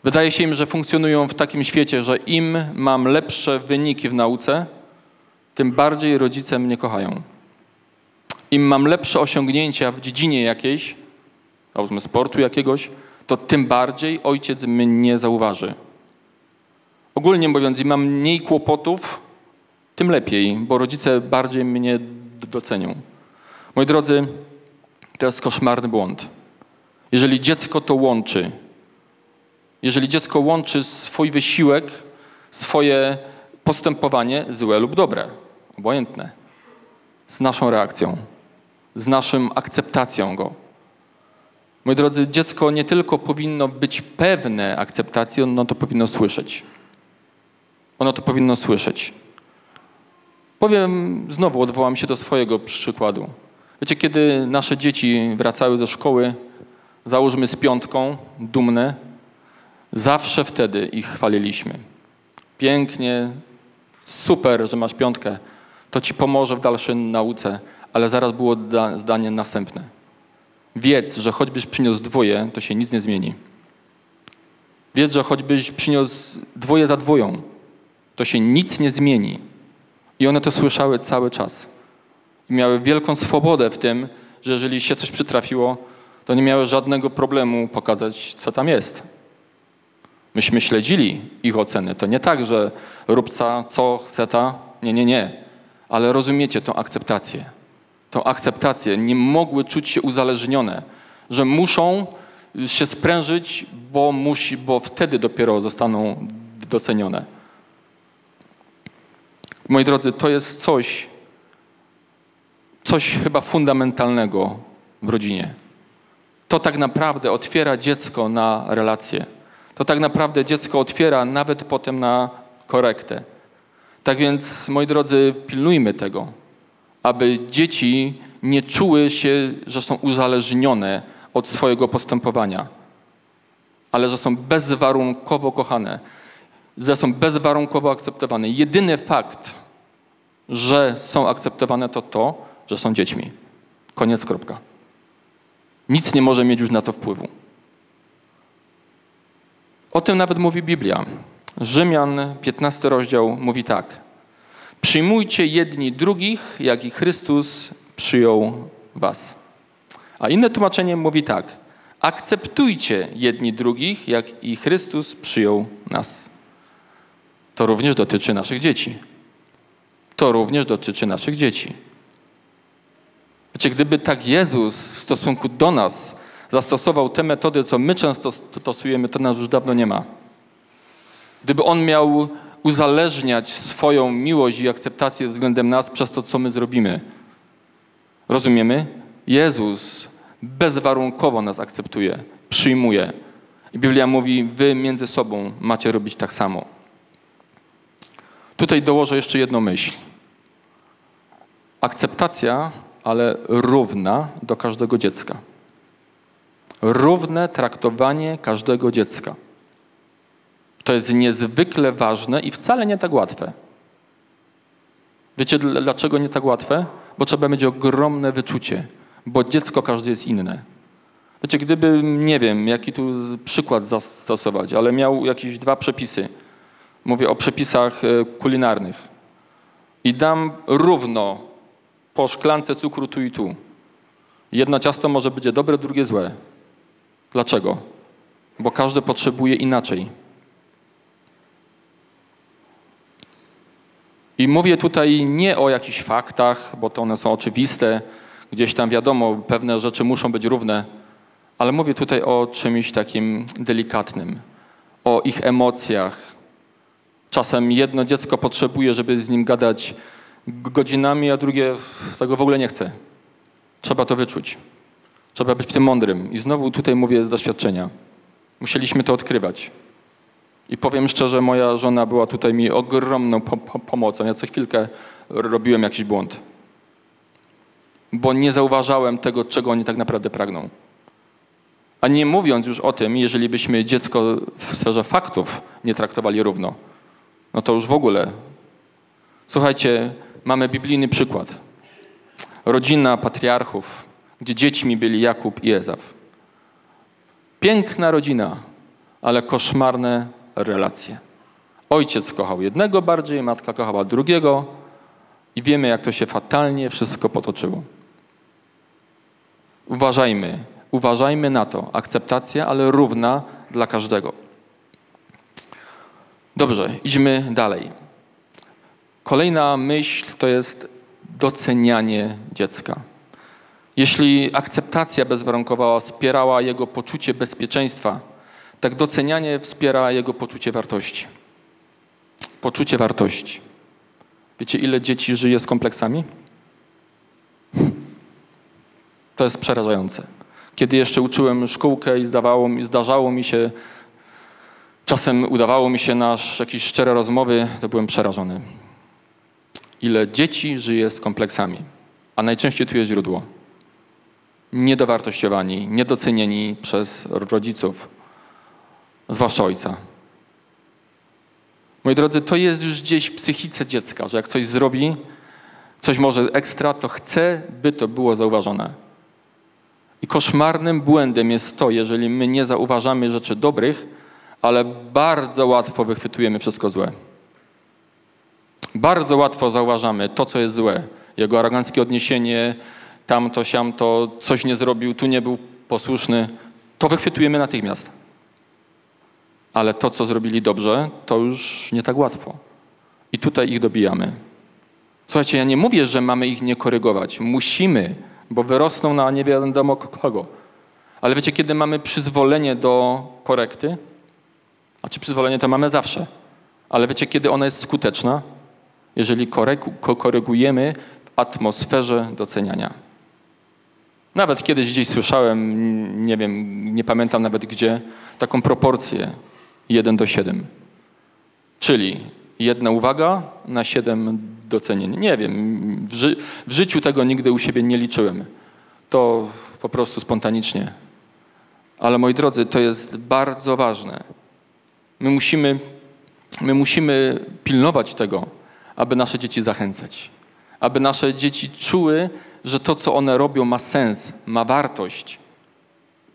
Wydaje się im, że funkcjonują w takim świecie, że im mam lepsze wyniki w nauce, tym bardziej rodzice mnie kochają. Im mam lepsze osiągnięcia w dziedzinie jakiejś, załóżmy sportu jakiegoś, to tym bardziej ojciec mnie zauważy. Ogólnie mówiąc, im mam mniej kłopotów, tym lepiej, bo rodzice bardziej mnie docenią. Moi drodzy, to jest koszmarny błąd. Jeżeli dziecko to łączy, jeżeli dziecko łączy swój wysiłek, swoje postępowanie, złe lub dobre, obojętne, z naszą reakcją, z naszą akceptacją go. Moi drodzy, dziecko nie tylko powinno być pewne akceptacji, ono to powinno słyszeć. Ono to powinno słyszeć. Powiem, znowu odwołam się do swojego przykładu. Wiecie, kiedy nasze dzieci wracały ze szkoły, załóżmy z piątką, dumne, zawsze wtedy ich chwaliliśmy. Pięknie, super, że masz piątkę, to ci pomoże w dalszej nauce, ale zaraz było zdanie następne. Wiedz, że choćbyś przyniósł dwoje, to się nic nie zmieni. Wiedz, że choćbyś przyniósł dwoje za dwoją, to się nic nie zmieni. I one to słyszały cały czas. I miały wielką swobodę w tym, że jeżeli się coś przytrafiło, to nie miały żadnego problemu pokazać, co tam jest. Myśmy śledzili ich oceny. To nie tak, że róbca, co, seta. Nie, nie, nie. Ale rozumiecie tą akceptację. Tą akceptację, nie mogły czuć się uzależnione, że muszą się sprężyć, bo, musi, bo wtedy dopiero zostaną docenione. Moi drodzy, to jest coś, coś chyba fundamentalnego w rodzinie. To tak naprawdę otwiera dziecko na relacje. To tak naprawdę dziecko otwiera nawet potem na korektę. Tak więc, moi drodzy, pilnujmy tego, aby dzieci nie czuły się, że są uzależnione od swojego postępowania, ale że są bezwarunkowo kochane, że są bezwarunkowo akceptowane. Jedyny fakt, że są akceptowane, to to, że są dziećmi. Koniec, kropka. Nic nie może mieć już na to wpływu. O tym nawet mówi Biblia. Rzymian, piętnasty rozdział, mówi tak. Przyjmujcie jedni drugich, jak i Chrystus przyjął was. A inne tłumaczenie mówi tak. Akceptujcie jedni drugich, jak i Chrystus przyjął nas. To również dotyczy naszych dzieci. To również dotyczy naszych dzieci. Wiecie, gdyby tak Jezus w stosunku do nas zastosował te metody, co my często stosujemy, to nas już dawno nie ma. Gdyby On miał uzależniać swoją miłość i akceptację względem nas przez to, co my zrobimy. Rozumiemy? Jezus bezwarunkowo nas akceptuje, przyjmuje. I Biblia mówi, wy między sobą macie robić tak samo. Tutaj dołożę jeszcze jedną myśl. Akceptacja, ale równa do każdego dziecka. Równe traktowanie każdego dziecka. To jest niezwykle ważne i wcale nie tak łatwe. Wiecie dlaczego nie tak łatwe? Bo trzeba mieć ogromne wyczucie, bo dziecko każde jest inne. Wiecie, gdyby, nie wiem, jaki tu przykład zastosować, ale miał jakieś dwa przepisy. Mówię o przepisach kulinarnych. I dam równo po szklance cukru tu i tu. Jedno ciasto może być dobre, drugie złe. Dlaczego? Bo każdy potrzebuje inaczej. I mówię tutaj nie o jakichś faktach, bo to one są oczywiste. Gdzieś tam wiadomo, pewne rzeczy muszą być równe. Ale mówię tutaj o czymś takim delikatnym. O ich emocjach. Czasem jedno dziecko potrzebuje, żeby z nim gadać godzinami, a drugie tego w ogóle nie chce. Trzeba to wyczuć. Trzeba być w tym mądrym. I znowu tutaj mówię z doświadczenia. Musieliśmy to odkrywać. I powiem szczerze, moja żona była tutaj mi ogromną pom- pomocą. Ja co chwilkę robiłem jakiś błąd. Bo nie zauważałem tego, czego oni tak naprawdę pragną. A nie mówiąc już o tym, jeżeli byśmy dziecko w sferze faktów nie traktowali równo. No to już w ogóle. Słuchajcie, mamy biblijny przykład. Rodzina patriarchów, gdzie dziećmi byli Jakub i Ezaw. Piękna rodzina, ale koszmarne relacje. Ojciec kochał jednego bardziej, matka kochała drugiego i wiemy, jak to się fatalnie wszystko potoczyło. Uważajmy, uważajmy na to. Akceptacja, ale równa dla każdego. Dobrze, idźmy dalej. Kolejna myśl to jest docenianie dziecka. Jeśli akceptacja bezwarunkowa wspierała jego poczucie bezpieczeństwa, tak docenianie wspiera jego poczucie wartości. Poczucie wartości. Wiecie, ile dzieci żyje z kompleksami? To jest przerażające. Kiedy jeszcze uczyłem szkółkę i zdawało, zdarzało mi się... Czasem udawało mi się na jakieś szczere rozmowy, to byłem przerażony. Ile dzieci żyje z kompleksami, a najczęściej tu jest źródło. Niedowartościowani, niedocenieni przez rodziców, zwłaszcza ojca. Moi drodzy, to jest już gdzieś w psychice dziecka, że jak coś zrobi, coś może ekstra, to chce, by to było zauważone. I koszmarnym błędem jest to, jeżeli my nie zauważamy rzeczy dobrych, ale bardzo łatwo wychwytujemy wszystko złe. Bardzo łatwo zauważamy to, co jest złe. Jego aroganckie odniesienie, tamto, siamto, coś nie zrobił, tu nie był posłuszny. To wychwytujemy natychmiast. Ale to, co zrobili dobrze, to już nie tak łatwo. I tutaj ich dobijamy. Słuchajcie, ja nie mówię, że mamy ich nie korygować. Musimy, bo wyrosną na nie wiadomo kogo. Ale wiecie, kiedy mamy przyzwolenie do korekty, a czy przyzwolenie to mamy zawsze. Ale wiecie, kiedy ona jest skuteczna? Jeżeli korygujemy w atmosferze doceniania. Nawet kiedyś gdzieś słyszałem, nie wiem, nie pamiętam nawet gdzie, taką proporcję jeden do siedmiu. Czyli jedna uwaga na siedem docenień. Nie wiem, w, ży- w życiu tego nigdy u siebie nie liczyłem. To po prostu spontanicznie. Ale moi drodzy, to jest bardzo ważne. My musimy, my musimy pilnować tego, aby nasze dzieci zachęcać. Aby nasze dzieci czuły, że to, co one robią, ma sens, ma wartość.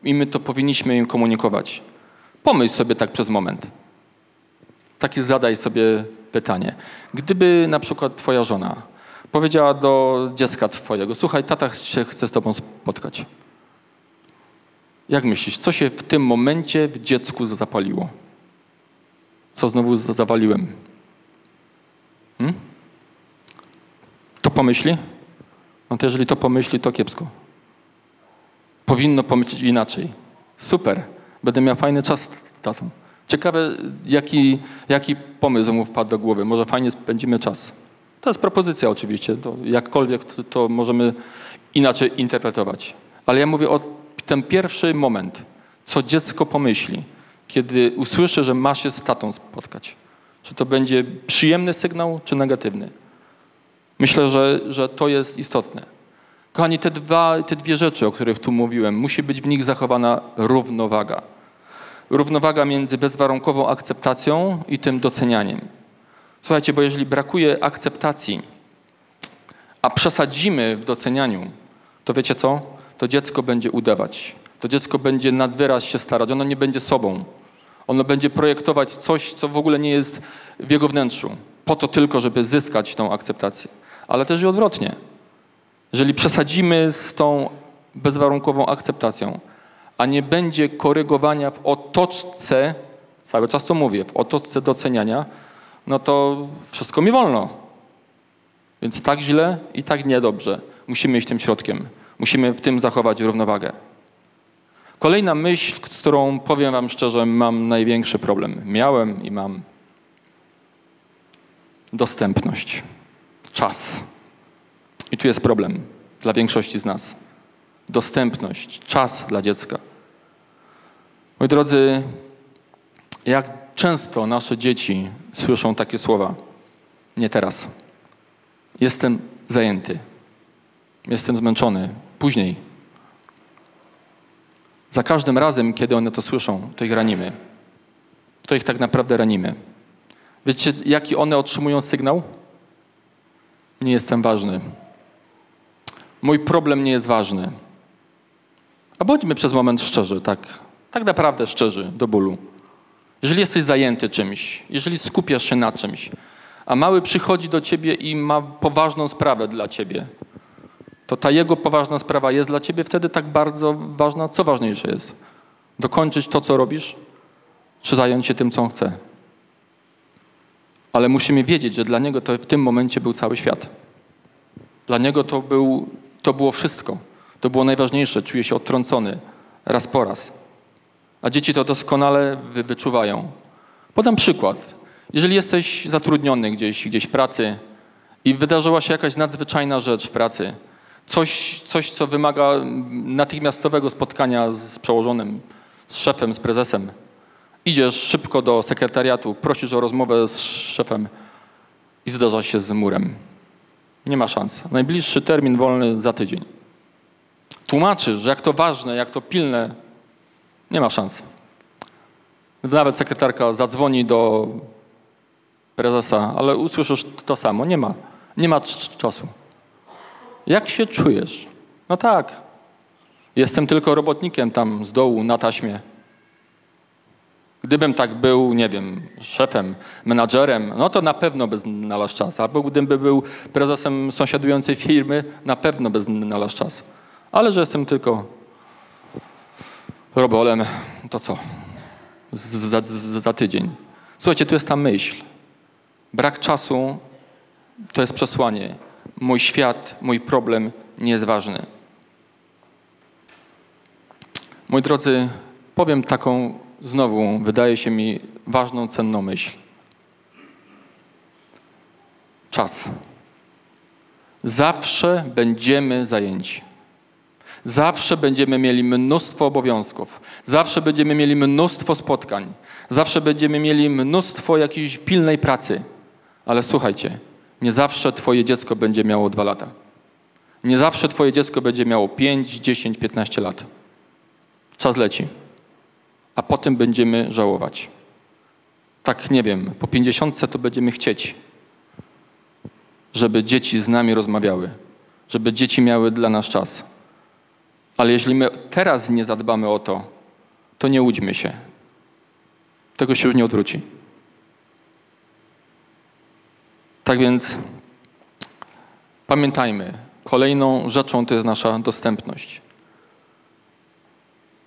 I my to powinniśmy im komunikować. Pomyśl sobie tak przez moment. takie zadaj sobie pytanie. Gdyby na przykład twoja żona powiedziała do dziecka twojego, słuchaj, tata się chce z tobą spotkać. Jak myślisz, co się w tym momencie w dziecku zapaliło? Co znowu zawaliłem? Hmm? To pomyśli? No to jeżeli to pomyśli, to kiepsko. Powinno pomyśleć inaczej. Super, będę miał fajny czas z tatą. Ciekawe, jaki, jaki pomysł mu wpadł do głowy. Może fajnie spędzimy czas. To jest propozycja oczywiście. To jakkolwiek to, to możemy inaczej interpretować. Ale ja mówię o ten pierwszy moment, co dziecko pomyśli, kiedy usłyszy, że ma się z tatą spotkać. Czy to będzie przyjemny sygnał, czy negatywny? Myślę, że, że to jest istotne. Kochani, te, dwa, te dwie rzeczy, o których tu mówiłem, musi być w nich zachowana równowaga. Równowaga między bezwarunkową akceptacją i tym docenianiem. Słuchajcie, bo jeżeli brakuje akceptacji, a przesadzimy w docenianiu, to wiecie co? To dziecko będzie udawać. To dziecko będzie nad wyraz się starać. Ono nie będzie sobą. Ono będzie projektować coś, co w ogóle nie jest w jego wnętrzu. Po to tylko, żeby zyskać tą akceptację. Ale też i odwrotnie. Jeżeli przesadzimy z tą bezwarunkową akceptacją, a nie będzie korygowania w otoczce, cały czas to mówię, w otoczce doceniania, no to wszystko mi wolno. Więc tak źle i tak niedobrze. Musimy iść tym środkiem. Musimy w tym zachować równowagę. Kolejna myśl, z którą powiem wam szczerze, mam największy problem. Miałem i mam. Dostępność. Czas. I tu jest problem dla większości z nas. Dostępność. Czas dla dziecka. Moi drodzy, jak często nasze dzieci słyszą takie słowa. Nie teraz. Jestem zajęty. Jestem zmęczony. Później. Za każdym razem, kiedy one to słyszą, to ich ranimy. To ich tak naprawdę ranimy. Wiecie, jaki one otrzymują sygnał? Nie jestem ważny. Mój problem nie jest ważny. A bądźmy przez moment szczerzy, tak, tak naprawdę szczerzy do bólu. Jeżeli jesteś zajęty czymś, jeżeli skupiasz się na czymś, a mały przychodzi do ciebie i ma poważną sprawę dla ciebie, to ta jego poważna sprawa jest dla ciebie wtedy tak bardzo ważna. Co ważniejsze jest? Dokończyć to, co robisz, czy zająć się tym, co on chce? Ale musimy wiedzieć, że dla niego to w tym momencie był cały świat. Dla niego to, był, to było wszystko. To było najważniejsze. Czuje się odtrącony raz po raz. A dzieci to doskonale wyczuwają. Podam przykład. Jeżeli jesteś zatrudniony gdzieś, gdzieś w pracy i wydarzyła się jakaś nadzwyczajna rzecz w pracy, Coś, coś, co wymaga natychmiastowego spotkania z przełożonym, z szefem, z prezesem. Idziesz szybko do sekretariatu, prosisz o rozmowę z szefem i zderzasz się z murem. Nie ma szans. Najbliższy termin wolny za tydzień. Tłumaczysz, że jak to ważne, jak to pilne, nie ma szans. Nawet sekretarka zadzwoni do prezesa, ale usłyszysz to samo. Nie ma, nie ma czasu. Jak się czujesz? No tak. Jestem tylko robotnikiem tam z dołu, na taśmie. Gdybym tak był, nie wiem, szefem, menadżerem, no to na pewno by znalazł czas. Albo gdybym był prezesem sąsiadującej firmy, na pewno by znalazł czas. Ale że jestem tylko robolem, to co? Za, za, za tydzień. Słuchajcie, tu jest ta myśl. Brak czasu to jest przesłanie. Mój świat, mój problem nie jest ważny. Moi drodzy, powiem taką znowu, wydaje się mi, ważną, cenną myśl. Czas. Zawsze będziemy zajęci. Zawsze będziemy mieli mnóstwo obowiązków. Zawsze będziemy mieli mnóstwo spotkań. Zawsze będziemy mieli mnóstwo jakiejś pilnej pracy. Ale słuchajcie, nie zawsze twoje dziecko będzie miało dwa lata. Nie zawsze twoje dziecko będzie miało pięć, dziesięć, piętnaście lat. Czas leci. A potem będziemy żałować. Tak, nie wiem, po pięćdziesiątce to będziemy chcieć, żeby dzieci z nami rozmawiały. Żeby dzieci miały dla nas czas. Ale jeśli my teraz nie zadbamy o to, to nie łudźmy się. Tego się już nie odwróci. Tak więc pamiętajmy, kolejną rzeczą to jest nasza dostępność.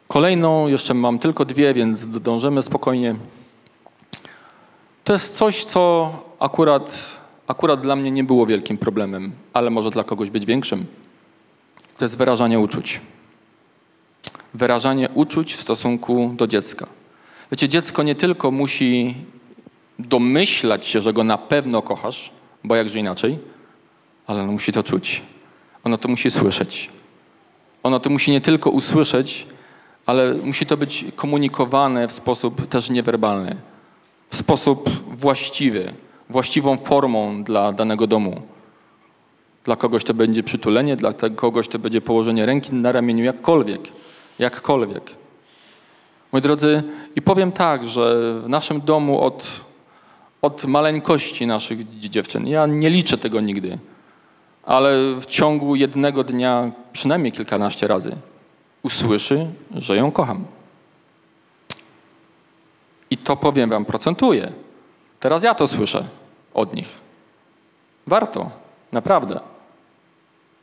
Kolejną, jeszcze mam tylko dwie, więc dążymy spokojnie. To jest coś, co akurat, akurat dla mnie nie było wielkim problemem, ale może dla kogoś być większym. To jest wyrażanie uczuć. Wyrażanie uczuć w stosunku do dziecka. Wiecie, dziecko nie tylko musi domyślać się, że go na pewno kochasz, bo jakże inaczej, ale ono musi to czuć. Ono to musi słyszeć. Ono to musi nie tylko usłyszeć, ale musi to być komunikowane w sposób też niewerbalny. W sposób właściwy, właściwą formą dla danego domu. Dla kogoś to będzie przytulenie, dla kogoś to będzie położenie ręki na ramieniu, jakkolwiek. Jakkolwiek. Moi drodzy, i powiem tak, że w naszym domu od, od maleńkości naszych dziewczyn, ja nie liczę tego nigdy, ale w ciągu jednego dnia przynajmniej kilkanaście razy usłyszy, że ją kocham. I to, powiem wam, procentuje. Teraz ja to słyszę od nich. Warto, naprawdę.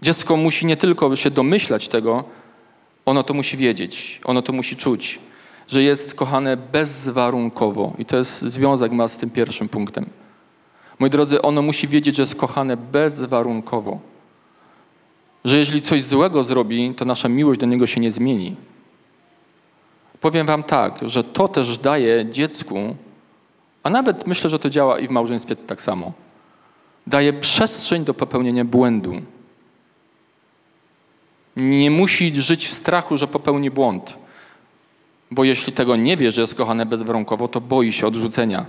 Dziecko musi nie tylko się domyślać tego, ono to musi wiedzieć, ono to musi czuć, że jest kochane bezwarunkowo. I to jest związek ma z tym pierwszym punktem. Moi drodzy, ono musi wiedzieć, że jest kochane bezwarunkowo. Że jeżeli coś złego zrobi, to nasza miłość do niego się nie zmieni. Powiem wam tak, że to też daje dziecku, a nawet myślę, że to działa i w małżeństwie tak samo, daje przestrzeń do popełnienia błędu. Nie musi żyć w strachu, że popełni błąd. Bo jeśli tego nie wie, że jest kochane bezwarunkowo, to boi się odrzucenia.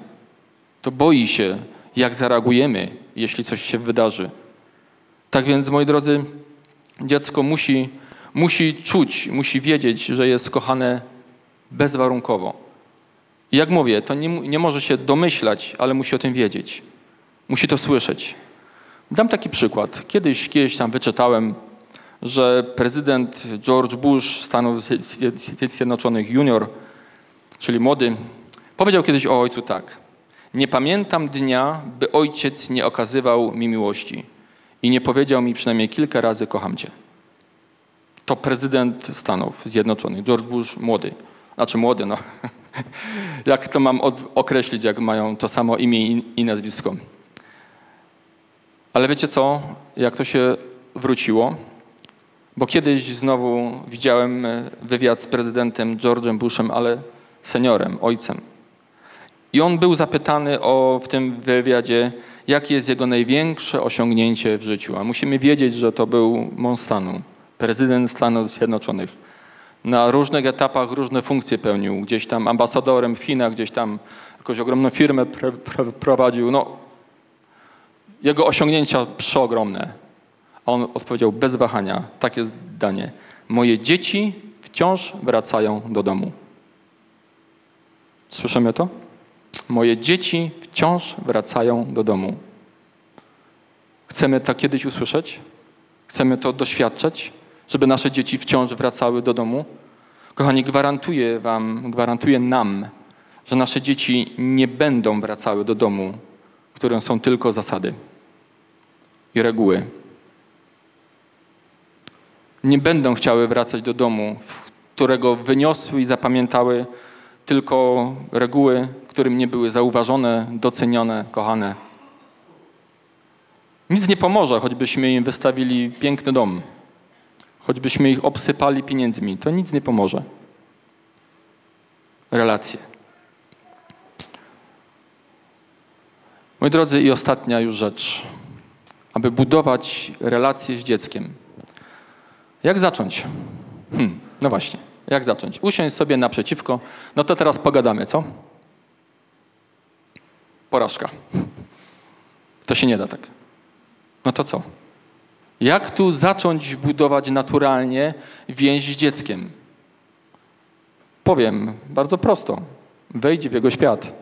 To boi się, jak zareagujemy, jeśli coś się wydarzy. Tak więc, moi drodzy, dziecko musi, musi czuć, musi wiedzieć, że jest kochane bezwarunkowo. I jak mówię, to nie, nie może się domyślać, ale musi o tym wiedzieć. Musi to słyszeć. Dam taki przykład. Kiedyś, kiedyś tam wyczytałem, że prezydent George Bush Stanów Zjednoczonych junior, czyli młody, powiedział kiedyś o ojcu tak. Nie pamiętam dnia, by ojciec nie okazywał mi miłości i nie powiedział mi przynajmniej kilka razy kocham cię. To prezydent Stanów Zjednoczonych, George Bush młody. Znaczy młody, no. Jak to mam określić, jak mają to samo imię i nazwisko. Ale wiecie co? Jak to się wróciło? Bo kiedyś znowu widziałem wywiad z prezydentem George'em Bushem, ale seniorem, ojcem. I on był zapytany o, w tym wywiadzie, jakie jest jego największe osiągnięcie w życiu. A musimy wiedzieć, że to był mąż stanu, prezydent Stanów Zjednoczonych. Na różnych etapach różne funkcje pełnił. Gdzieś tam ambasadorem w Chinach, gdzieś tam jakąś ogromną firmę pr- pr- prowadził. No, jego osiągnięcia przeogromne. A on odpowiedział bez wahania, takie zdanie. Moje dzieci wciąż wracają do domu. Słyszymy to? Moje dzieci wciąż wracają do domu. Chcemy to kiedyś usłyszeć? Chcemy to doświadczać? Żeby nasze dzieci wciąż wracały do domu? Kochani, gwarantuję wam, gwarantuję nam, że nasze dzieci nie będą wracały do domu, w którym są tylko zasady i reguły. Nie będą chciały wracać do domu, w którego wyniosły i zapamiętały tylko reguły, w którym nie były zauważone, docenione, kochane. Nic nie pomoże, choćbyśmy im wystawili piękny dom, choćbyśmy ich obsypali pieniędzmi. To nic nie pomoże. Relacje. Moi drodzy, i ostatnia już rzecz. Aby budować relacje z dzieckiem. Jak zacząć? Hmm, no właśnie, jak zacząć? Usiądź sobie naprzeciwko. No to teraz pogadamy, co? Porażka. To się nie da tak. No to co? Jak tu zacząć budować naturalnie więź z dzieckiem? Powiem bardzo prosto. Wejdź w jego świat.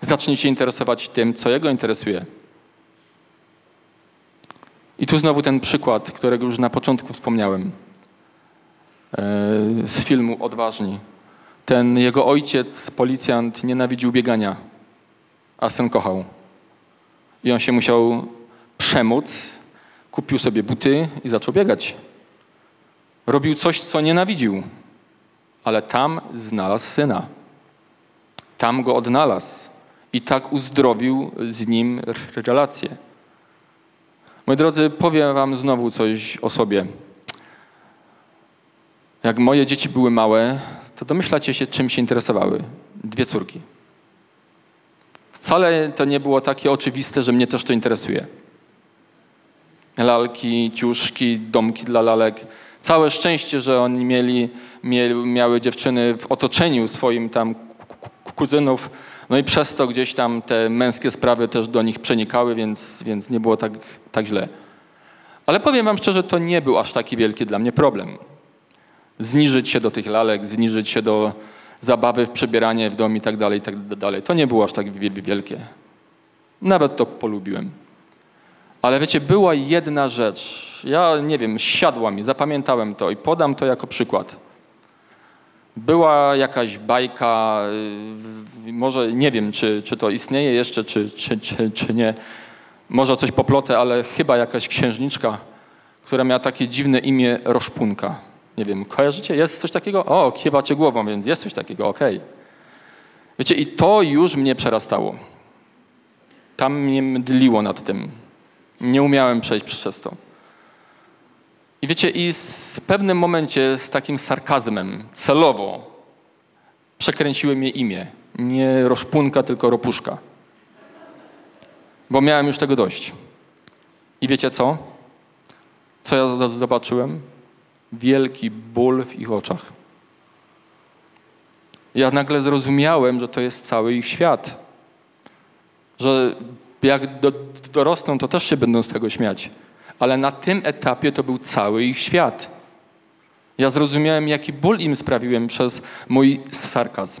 Zacznij się interesować tym, co jego interesuje. I tu znowu ten przykład, którego już na początku wspomniałem, z filmu Odważni. Ten jego ojciec, policjant, nienawidził biegania, a syn kochał. I on się musiał przemóc, kupił sobie buty i zaczął biegać. Robił coś, co nienawidził, ale tam znalazł syna. Tam go odnalazł i tak uzdrowił z nim relacje. Moi drodzy, powiem wam znowu coś o sobie. Jak moje dzieci były małe, to domyślacie się, czym się interesowały. Dwie córki. Wcale to nie było takie oczywiste, że mnie też to interesuje. Lalki, ciuszki, domki dla lalek. Całe szczęście, że oni mieli, miały dziewczyny w otoczeniu swoim tam kuzynów. No i przez to gdzieś tam te męskie sprawy też do nich przenikały, więc, więc nie było tak, tak źle. Ale powiem wam szczerze, to nie był aż taki wielki dla mnie problem. Zniżyć się do tych lalek, zniżyć się do zabawy, przebieranie w dom i tak dalej, i tak dalej. To nie było aż tak wielkie. Nawet to polubiłem. Ale wiecie, była jedna rzecz. Ja nie wiem, siadła mi, zapamiętałem to i podam to jako przykład. Była jakaś bajka, może nie wiem, czy, czy to istnieje jeszcze, czy, czy, czy, czy nie. Może coś poplotę, ale chyba jakaś księżniczka, która miała takie dziwne imię Roszpunka. Nie wiem, kojarzycie? Jest coś takiego? O, kiwacie głową, więc jest coś takiego, okej. Okay. Wiecie, i to już mnie przerastało. Tam mnie mdliło nad tym. Nie umiałem przejść przez to. I wiecie, i w pewnym momencie z takim sarkazmem, celowo, przekręciłem jej imię. Nie Roszpunka, tylko Ropuszka. Bo miałem już tego dość. I wiecie co? Co ja zobaczyłem? Wielki ból w ich oczach. Ja nagle zrozumiałem, że to jest cały ich świat. Że jak do, dorosną, to też się będą z tego śmiać. Ale na tym etapie to był cały ich świat. Ja zrozumiałem, jaki ból im sprawiłem przez mój sarkazm.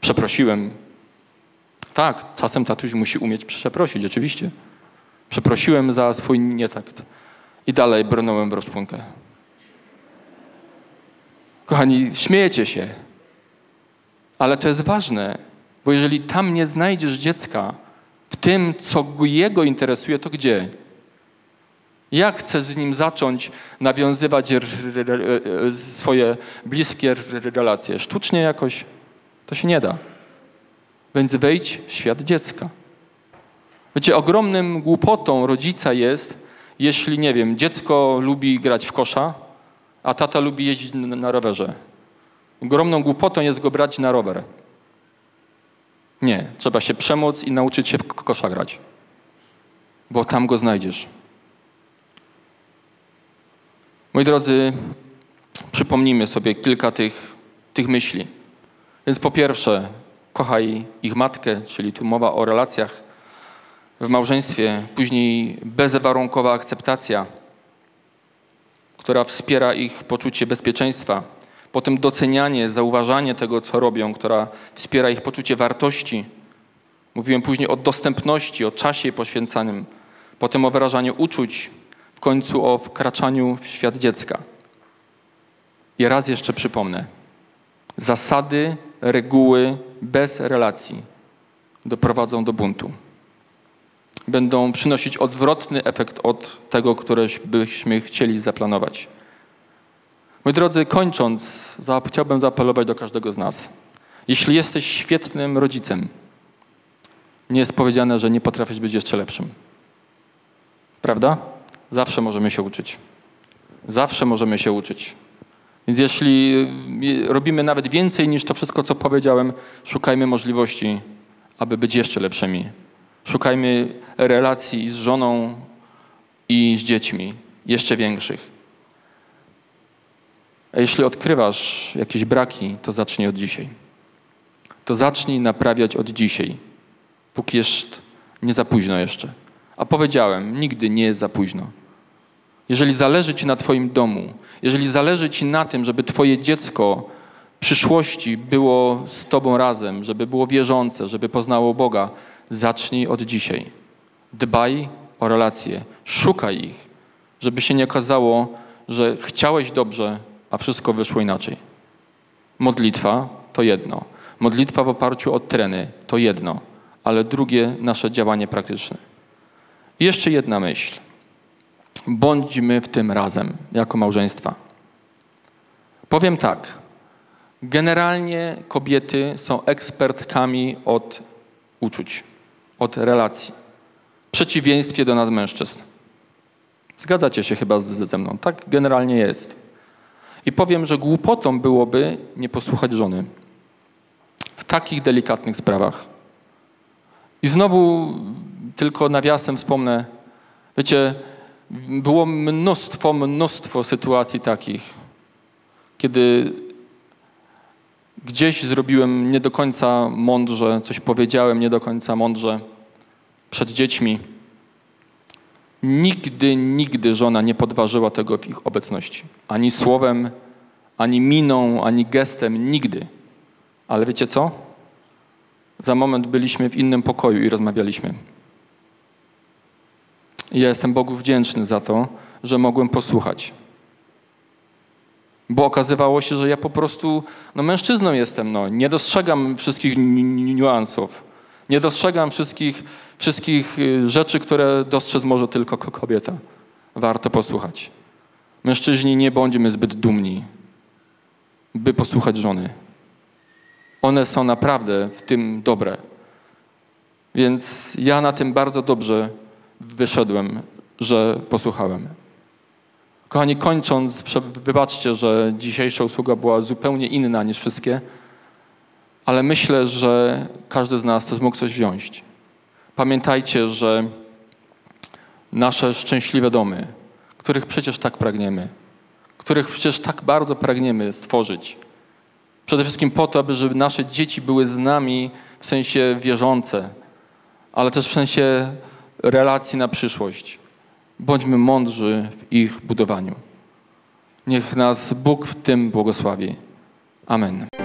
Przeprosiłem. Tak, czasem tatuś musi umieć przeprosić, oczywiście. Przeprosiłem za swój nietakt. I dalej brnąłem w Roszpunkę. Kochani, śmiejecie się. Ale to jest ważne, bo jeżeli tam nie znajdziesz dziecka w tym, co jego interesuje, to gdzie? Jak chcesz z nim zacząć nawiązywać swoje bliskie relacje? Sztucznie jakoś? To się nie da. Więc wejdź w świat dziecka. Wiecie, ogromnym głupotą rodzica jest, jeśli, nie wiem, dziecko lubi grać w kosza, a tata lubi jeździć na rowerze. Ogromną głupotą jest go brać na rower. Nie, trzeba się przemóc i nauczyć się w kosza grać. Bo tam go znajdziesz. Moi drodzy, przypomnijmy sobie kilka tych, tych myśli. Więc po pierwsze, kochaj ich matkę, czyli tu mowa o relacjach w małżeństwie. Później bezwarunkowa akceptacja, która wspiera ich poczucie bezpieczeństwa. Potem docenianie, zauważanie tego, co robią, która wspiera ich poczucie wartości. Mówiłem później o dostępności, o czasie poświęcanym. Potem o wyrażaniu uczuć. W końcu o wkraczaniu w świat dziecka. I raz jeszcze przypomnę. Zasady, reguły bez relacji doprowadzą do buntu. Będą przynosić odwrotny efekt od tego, który byśmy chcieli zaplanować. Moi drodzy, kończąc, chciałbym zaapelować do każdego z nas. Jeśli jesteś świetnym rodzicem, nie jest powiedziane, że nie potrafisz być jeszcze lepszym. Prawda? Zawsze możemy się uczyć. Zawsze możemy się uczyć. Więc jeśli robimy nawet więcej niż to wszystko, co powiedziałem, szukajmy możliwości, aby być jeszcze lepszymi. Szukajmy relacji z żoną i z dziećmi, jeszcze większych. A jeśli odkrywasz jakieś braki, to zacznij od dzisiaj. To zacznij naprawiać od dzisiaj, póki jest nie za późno jeszcze. A powiedziałem, nigdy nie jest za późno. Jeżeli zależy ci na twoim domu, jeżeli zależy ci na tym, żeby twoje dziecko w przyszłości było z tobą razem, żeby było wierzące, żeby poznało Boga, zacznij od dzisiaj. Dbaj o relacje, szukaj ich, żeby się nie okazało, że chciałeś dobrze, a wszystko wyszło inaczej. Modlitwa to jedno. Modlitwa w oparciu o treny to jedno. ale drugie nasze działanie praktyczne. I jeszcze jedna myśl. Bądźmy w tym razem jako małżeństwa. Powiem tak. Generalnie kobiety są ekspertkami od uczuć, od relacji. W przeciwieństwie do nas mężczyzn. Zgadzacie się chyba ze mną. Tak generalnie jest. I powiem, że głupotą byłoby nie posłuchać żony w takich delikatnych sprawach. I znowu tylko nawiasem wspomnę, wiecie, było mnóstwo, mnóstwo sytuacji takich, kiedy gdzieś zrobiłem nie do końca mądrze, coś powiedziałem nie do końca mądrze przed dziećmi. Nigdy, nigdy żona nie podważyła tego w ich obecności. Ani słowem, ani miną, ani gestem, nigdy. Ale wiecie co? Za moment byliśmy w innym pokoju i rozmawialiśmy. I ja jestem Bogu wdzięczny za to, że mogłem posłuchać. Bo okazywało się, że ja po prostu no mężczyzną jestem. No. Nie dostrzegam wszystkich niuansów. Nie dostrzegam wszystkich, wszystkich rzeczy, które dostrzec może tylko kobieta. Warto posłuchać. Mężczyźni, nie bądźmy zbyt dumni, by posłuchać żony. One są naprawdę w tym dobre. Więc ja na tym bardzo dobrze wyszedłem, że posłuchałem. Kochani, kończąc, wybaczcie, że dzisiejsza usługa była zupełnie inna niż wszystkie, ale myślę, że każdy z nas mógł coś wziąć. Pamiętajcie, że nasze szczęśliwe domy, których przecież tak pragniemy, których przecież tak bardzo pragniemy stworzyć, przede wszystkim po to, aby żeby nasze dzieci były z nami w sensie wierzące, ale też w sensie relacji na przyszłość. Bądźmy mądrzy w ich budowaniu. Niech nas Bóg w tym błogosławi. Amen.